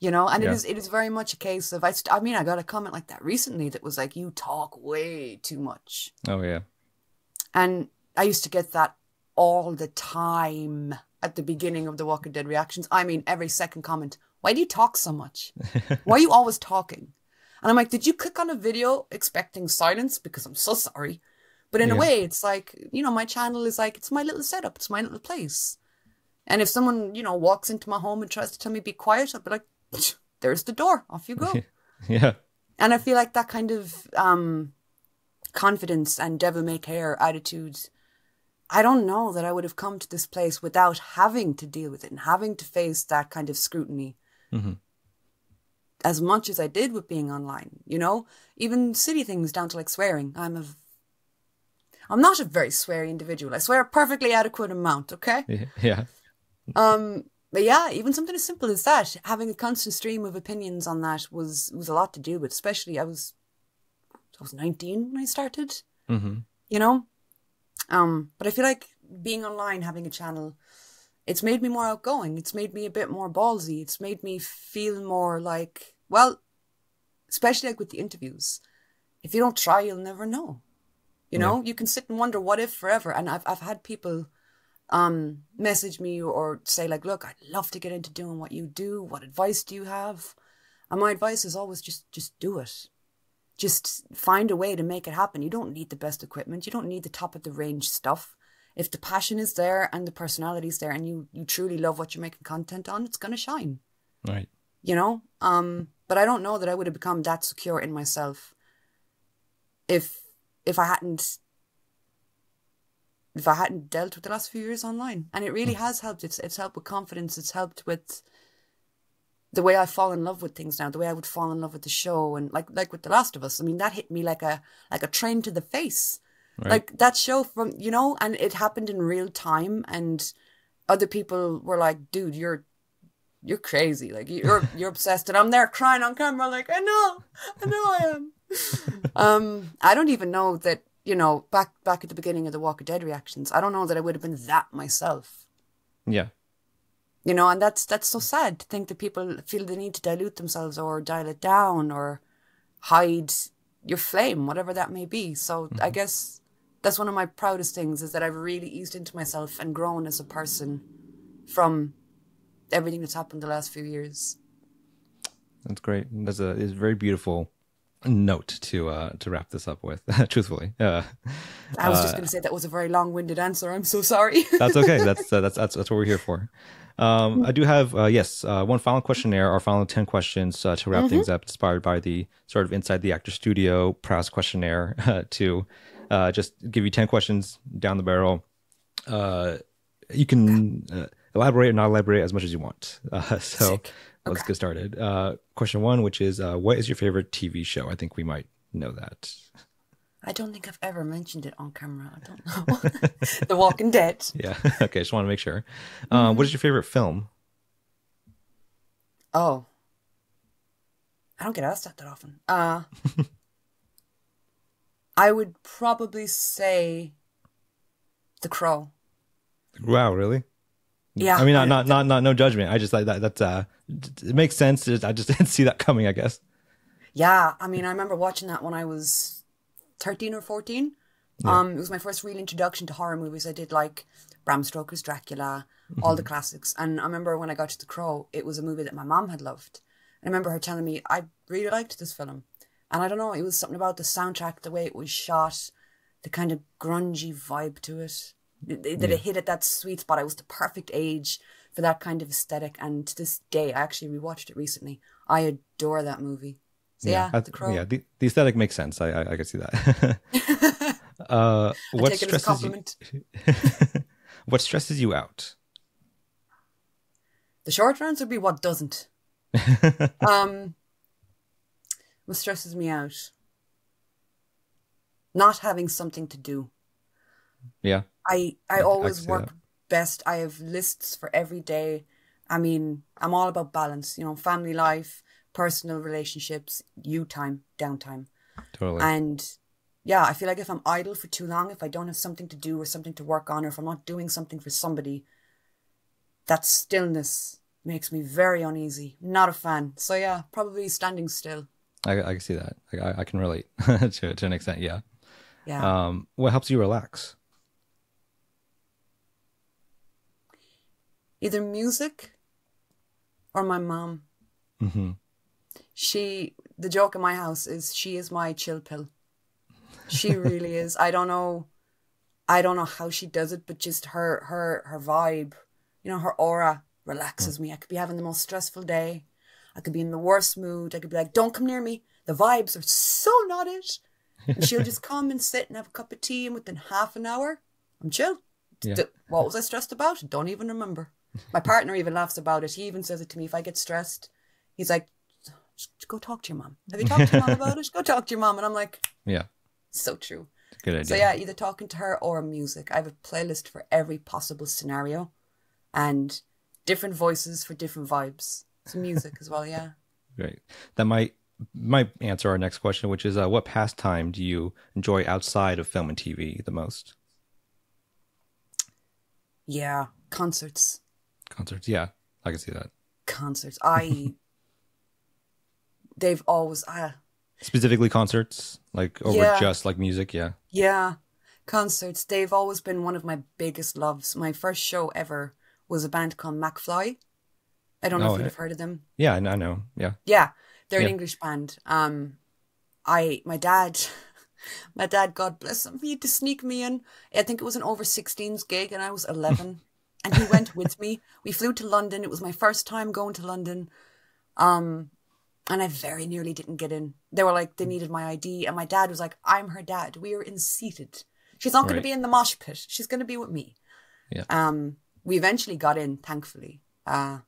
you know? And it is very much a case of, I mean, I got a comment like that recently that was like, you talk way too much. Oh, yeah. And I used to get that all the time at the beginning of the Walking Dead reactions. I mean, every second comment, why do you talk so much? Why are you always talking? And I'm like, did you click on a video expecting silence? Because I'm so sorry. But in a way, it's like, you know, my channel is like, it's my little setup. It's my little place. And if someone, you know, walks into my home and tries to tell me be quiet, I'll be like, there's the door. Off you go. Yeah. And I feel like that kind of confidence and devil-may-care attitudes, I don't know that I would have come to this place without having to deal with it and having to face that kind of scrutiny. Mm-hmm. As much as I did with being online, you know, even silly things down to like swearing. I'm not a very sweary individual. I swear a perfectly adequate amount, okay? Yeah. But yeah, even something as simple as that, having a constant stream of opinions on that was a lot to deal with, especially I was 19 when I started, you know? But I feel like being online, having a channel, it's made me more outgoing. It's made me a bit more ballsy. It's made me feel more like, well, especially like with the interviews, if you don't try, you'll never know. You know, you can sit and wonder what if forever. And I've had people message me or say like, look, I'd love to get into doing what you do. What advice do you have? And my advice is always just do it. Just find a way to make it happen. You don't need the best equipment. You don't need the top of the range stuff. If the passion is there and the personality is there and you truly love what you're making content on, it's going to shine. Right. You know, but I don't know that I would have become that secure in myself if I hadn't dealt with the last few years online. And it really has helped. It's helped with confidence. It's helped with the way I fall in love with things now, the way I would fall in love with the show. And like with The Last of Us, I mean, that hit me like a train to the face. Right. Like that show from, you know, and it happened in real time. And other people were like, dude, you're crazy. Like you're obsessed. And I'm there crying on camera. Like, I know I am. I don't even know that, you know, back at the beginning of the Walking Dead reactions, I don't know that I would have been that myself. Yeah. You know, and that's so sad to think that people feel the need to dilute themselves or dial it down or hide your flame, whatever that may be. So I guess that's one of my proudest things, is that I've really eased into myself and grown as a person from everything that's happened the last few years. That's great. That's a very beautiful note to wrap this up with, truthfully. I was just going to say that was a very long-winded answer. I'm so sorry. That's okay. That's what we're here for. I do have, one final questionnaire, our final 10 questions to wrap things up, inspired by the sort of Inside the Actor Studio press questionnaire to just give you 10 questions down the barrel. You can elaborate or not elaborate as much as you want. Sick. Let's get started. Question one, which is, what is your favorite TV show? I think we might know that. I don't think I've ever mentioned it on camera. I don't know. The Walking Dead. Yeah. Okay. Just want to make sure. What is your favorite film? Oh, I don't get asked that often. I would probably say The Crow. Wow. Really? Yeah. I mean, no judgment. I just like that. That's, it makes sense. I just didn't see that coming, I guess. Yeah. I mean, I remember watching that when I was 13 or 14. Yeah. It was my first real introduction to horror movies. I did like Bram Stoker's Dracula, all the classics. And I remember when I got to The Crow, it was a movie that my mom had loved. I remember her telling me, I really liked this film. And I don't know, it was something about the soundtrack, the way it was shot, the kind of grungy vibe to it. That it hit at that sweet spot. I was the perfect age for that kind of aesthetic, and to this day, I actually rewatched it recently. I adore that movie. So yeah, The Crow. Yeah, the aesthetic makes sense. I can see that. What stresses you? What stresses you out? The short answer would be what doesn't. What stresses me out? Not having something to do. Yeah. I always work best. I have lists for every day. I mean, I'm all about balance, you know, family life, personal relationships, you time, downtime. Totally. And yeah, I feel like if I'm idle for too long, if I don't have something to do or something to work on, or if I'm not doing something for somebody, that stillness makes me very uneasy. Not a fan. So yeah, probably standing still. I can see that. I can relate to an extent. Yeah. Yeah. What helps you relax? Either music or my mom. The joke in my house is she is my chill pill. She really is. I don't know how she does it, but just her vibe, you know, her aura relaxes me. I could be having the most stressful day. I could be in the worst mood. I could be like, don't come near me. The vibes are so not it. And she'll just come and sit and have a cup of tea, and within half an hour, I'm chill. Yeah. What was I stressed about? Don't even remember. My partner even laughs about it. He even says it to me. If I get stressed, he's like, go talk to your mom. Have you talked to your mom about it? Go talk to your mom. And I'm like, yeah, so true. Good idea. So yeah, either talking to her or music. I have a playlist for every possible scenario and different voices for different vibes. So music as well, yeah. Great. That might answer our next question, which is what pastime do you enjoy outside of film and TV the most? Yeah, concerts. Concerts, yeah, I can see that. Concerts, they've always specifically concerts, like over just like music, yeah. Yeah, concerts. They've always been one of my biggest loves. My first show ever was a band called McFly. I don't know if you've heard of them. Yeah, I know. Yeah. Yeah, they're an English band. My dad, God bless him, he had to sneak me in. I think it was an over-16s gig and I was 11 and he went with me. We flew to London. It was my first time going to London. And I very nearly didn't get in. They were like, they needed my ID. And my dad was like, I'm her dad. We are in seated. She's not going to be in the mosh pit. She's going to be with me. Yeah. We eventually got in, thankfully. And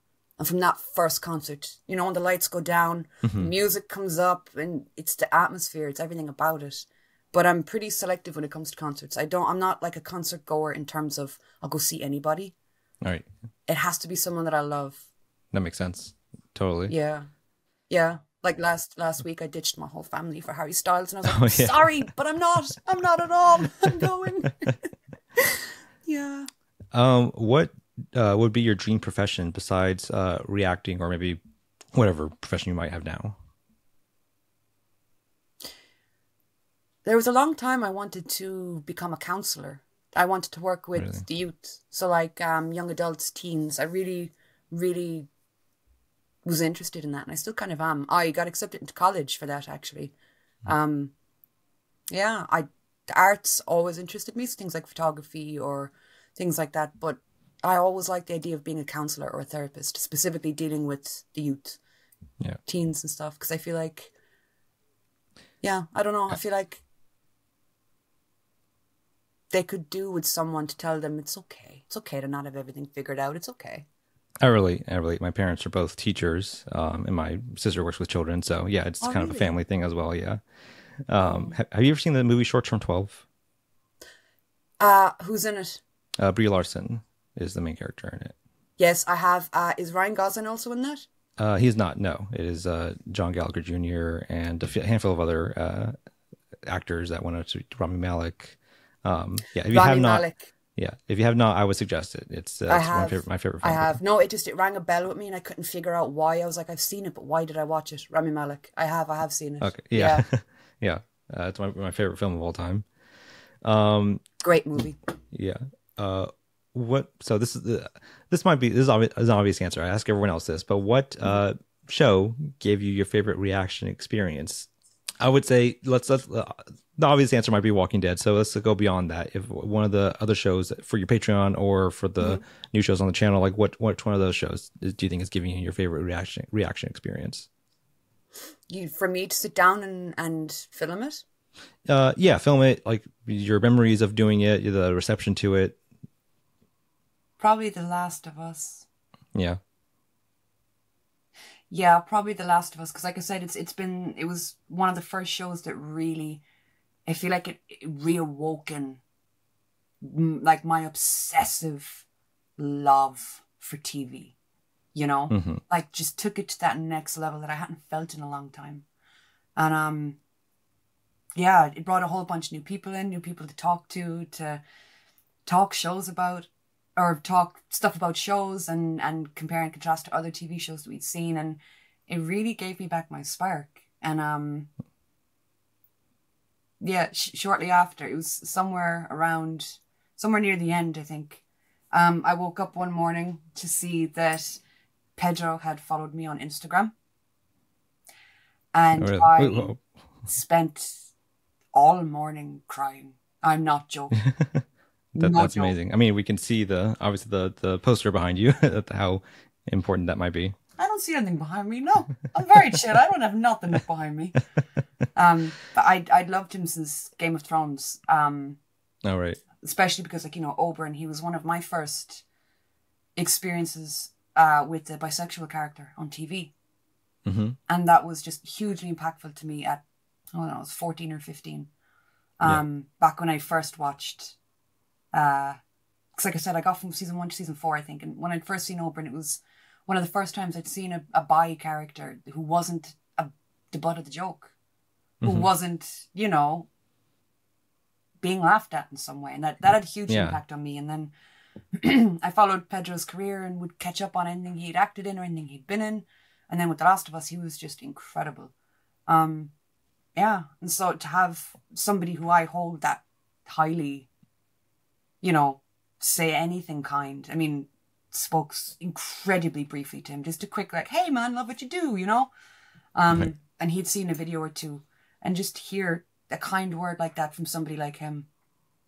from that first concert, you know, when the lights go down, music comes up and it's the atmosphere. It's everything about it. But I'm pretty selective when it comes to concerts. I'm not like a concert goer in terms of I'll go see anybody. All right. It has to be someone that I love. That makes sense. Totally. Yeah. Yeah. Like last week I ditched my whole family for Harry Styles and I was like, sorry, but I'm not at all. I'm going. Yeah. What would be your dream profession besides reacting or maybe whatever profession you might have now? There was a long time I wanted to become a counselor. I wanted to work with the youth. So like young adults, teens. I really, really was interested in that. And I still kind of am. I got accepted into college for that, actually. Yeah, the arts always interested me. So things like photography or things like that. But I always liked the idea of being a counselor or a therapist, specifically dealing with the youth, teens and stuff. Because I feel like, I don't know. I feel like they could do with someone to tell them it's okay. It's okay to not have everything figured out. It's okay. I relate. My parents are both teachers, and my sister works with children. So yeah, it's kind of a family thing as well. Yeah. Have you ever seen the movie Short Term 12? Who's in it? Brie Larson is the main character in it. Yes, I have. Is Ryan Gosling also in that? He's not. No, it is John Gallagher Jr. and a handful of other actors that went up to Rami Malek. If you have not, I would suggest it. It's my favorite film. I have. No, it rang a bell with me, and I couldn't figure out why. I was like, I've seen it, but why did I watch it? Rami Malek. I have seen it. Okay. Yeah. Yeah. It's my favorite film of all time. Great movie. Yeah. This is an obvious answer. I ask everyone else this, but what show gave you your favorite reaction experience? I would say the obvious answer might be Walking Dead. So let's go beyond that. If one of the other shows for your Patreon or for the new shows on the channel, like which one of those shows do you think is giving you your favorite reaction experience? For me to sit down and film it? Yeah, film it. Like your memories of doing it, the reception to it. Probably The Last of Us. Yeah. Yeah, probably The Last of Us, because like I said, it was one of the first shows that really, I feel like it reawoken like my obsessive love for TV, you know, like just took it to that next level that I hadn't felt in a long time. And yeah, it brought a whole bunch of new people to talk to talk shows about. Or talk stuff about shows and compare and contrast to other TV shows that we'd seen. And it really gave me back my spark. And yeah, shortly after, it was somewhere near the end, I think. I woke up one morning to see that Pedro had followed me on Instagram. And I spent all morning crying. I'm not joking. That's amazing. I mean, we can see obviously the poster behind you, how important that might be. I don't see anything behind me. No, I'm very chill. I don't have nothing behind me. But I loved him since Game of Thrones. All right. Especially because, like, you know, Oberyn, he was one of my first experiences with a bisexual character on TV, and that was just hugely impactful to me at I was 14 or 15, back when I first watched. Because like I said, I got from season 1 to season 4, I think. And when I'd first seen Oberyn, it was one of the first times I'd seen a bi character who wasn't the butt of the joke, who wasn't, you know, being laughed at in some way. And that had a huge impact on me. And then I followed Pedro's career and would catch up on anything he'd acted in or anything he'd been in. And then with The Last of Us, he was just incredible. Yeah. And so to have somebody who I hold that highly, you know, say anything kind. I mean, spoke incredibly briefly to him, just a quick like, "Hey man, love what you do," you know. And he'd seen a video or two, and just hear a kind word like that from somebody like him.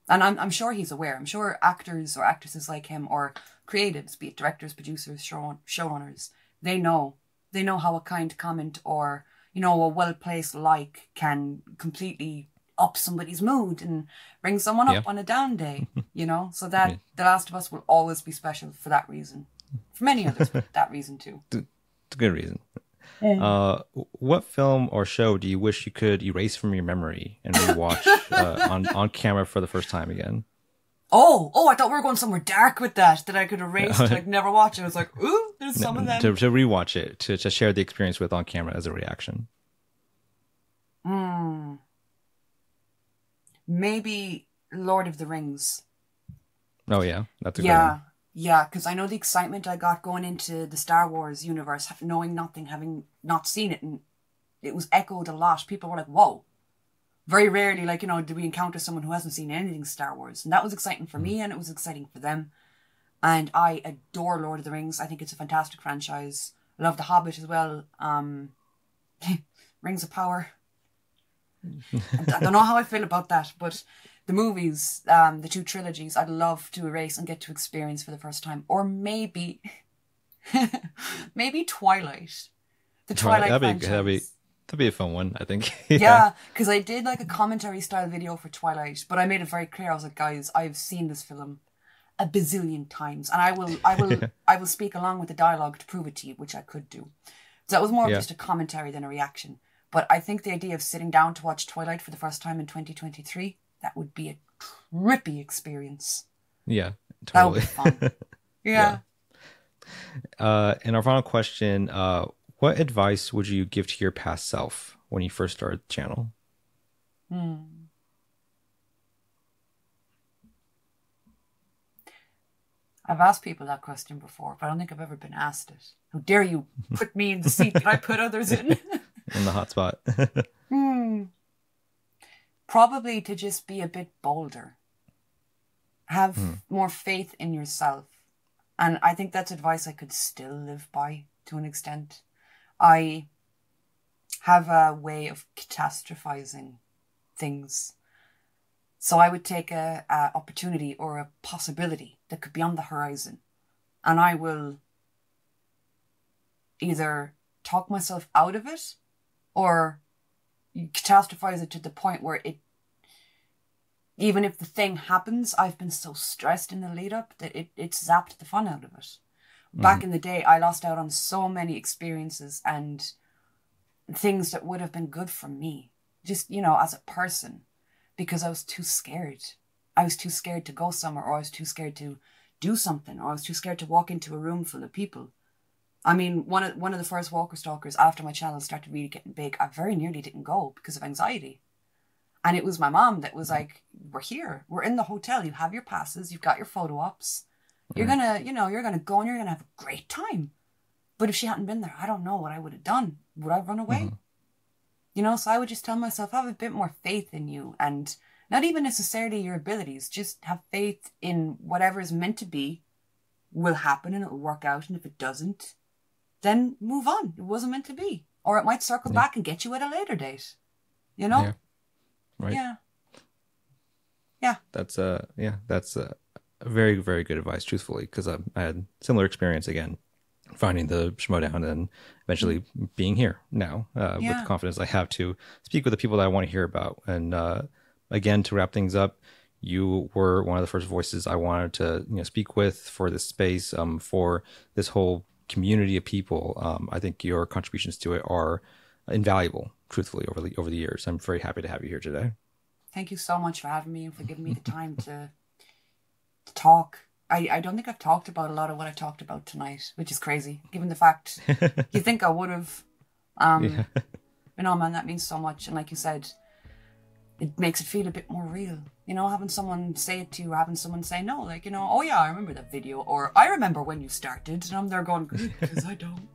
And I'm sure he's aware. I'm sure actors or actresses like him, or creatives, be it directors, producers, showrunners, they know how a kind comment or, you know, a well placed like can completely up somebody's mood and bring someone up on a down day, you know? So that The Last of Us will always be special for that reason. For many others, but that reason too. It's a good reason. Yeah. What film or show do you wish you could erase from your memory and rewatch on camera for the first time again? Oh, I thought we were going somewhere dark with that I could erase to like never watch it. I was like, ooh, there's some of them. To rewatch it, to share the experience with on camera as a reaction. Hmm. Maybe Lord of the Rings. Oh yeah, that's a good one. Yeah, because I know the excitement I got going into the Star Wars universe, knowing nothing, having not seen it, and it was echoed a lot. People were like, whoa. Very rarely, like, you know, do we encounter someone who hasn't seen anything Star Wars. And that was exciting for me, and it was exciting for them. And I adore Lord of the Rings. I think it's a fantastic franchise. I love The Hobbit as well. Rings of Power. I don't know how I feel about that, but the movies, the two trilogies, I'd love to erase and get to experience for the first time. Or maybe, maybe Twilight. The Twilight franchise. That'd be a fun one, I think. Yeah, because I did like a commentary style video for Twilight, but I made it very clear. I was like, guys, I've seen this film a bazillion times, and I will I will speak along with the dialogue to prove it to you, which I could do. So that was more of just a commentary than a reaction. But I think the idea of sitting down to watch Twilight for the first time in 2023, that would be a trippy experience. Yeah, totally. That would be fun. Yeah. And our final question, what advice would you give to your past self when you first started the channel? I've asked people that question before, but I don't think I've ever been asked it. How dare you put me in the seat that I put others in? In the hot spot. Probably to just be a bit bolder. Have more faith in yourself. And I think that's advice I could still live by to an extent. I have a way of catastrophizing things. So I would take a opportunity or a possibility that could be on the horizon. And I will either talk myself out of it or catastrophize it to the point where it, even if the thing happens, I've been so stressed in the lead up that it's zapped the fun out of it. Back in the day, I lost out on so many experiences and things that would have been good for me, just, you know, as a person, because I was too scared. I was too scared to go somewhere, or I was too scared to do something, or I was too scared to walk into a room full of people. I mean, one of the first Walker Stalkers after my channel started really getting big, I very nearly didn't go because of anxiety. And it was my mom that was like, we're here, we're in the hotel, you have your passes, you've got your photo ops. You're gonna, you know, you're gonna go and you're gonna have a great time. But if she hadn't been there, I don't know what I would have done. Would I run away? You know, so I would just tell myself, have a bit more faith in you, and not even necessarily your abilities, just have faith in whatever is meant to be will happen and it will work out. And if it doesn't, then move on. It wasn't meant to be. Or it might circle back and get you at a later date. You know? Yeah. Right. Yeah. Yeah. That's very, very good advice, truthfully, because I had similar experience again, finding the Schmodown and eventually being here now with the confidence I have to speak with the people that I want to hear about. And again, to wrap things up, you were one of the first voices I wanted to speak with for this space, for this whole community of people. I think your contributions to it are invaluable, truthfully, over the years. I'm very happy to have you here today. Thank you so much for having me and for giving me the time to talk. I don't think I've talked about a lot of what I talked about tonight, which is crazy, given the fact you think I would have. You know, man, that means so much. And like you said, it makes it feel a bit more real. You know, having someone say it to you, having someone say no, like, you know, oh yeah, I remember that video, or I remember when you started, and I'm there going, because I don't.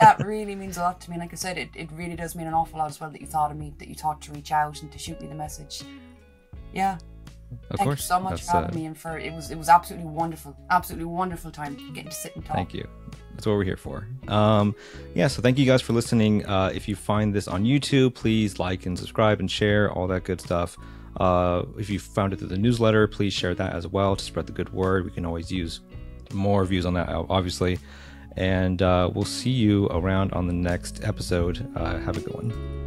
That really means a lot to me. And like I said, it really does mean an awful lot as well that you thought of me, that you thought to reach out and to shoot me the message. Yeah. Of course. Thank you so much for having me, and for it was absolutely wonderful time getting to sit and talk. Thank you. That's what we're here for. Yeah, so thank you guys for listening. If you find this on YouTube, please like and subscribe and share, all that good stuff. If you found it through the newsletter, please share that as well to spread the good word. We can always use more views on that, obviously. And we'll see you around on the next episode. Have a good one.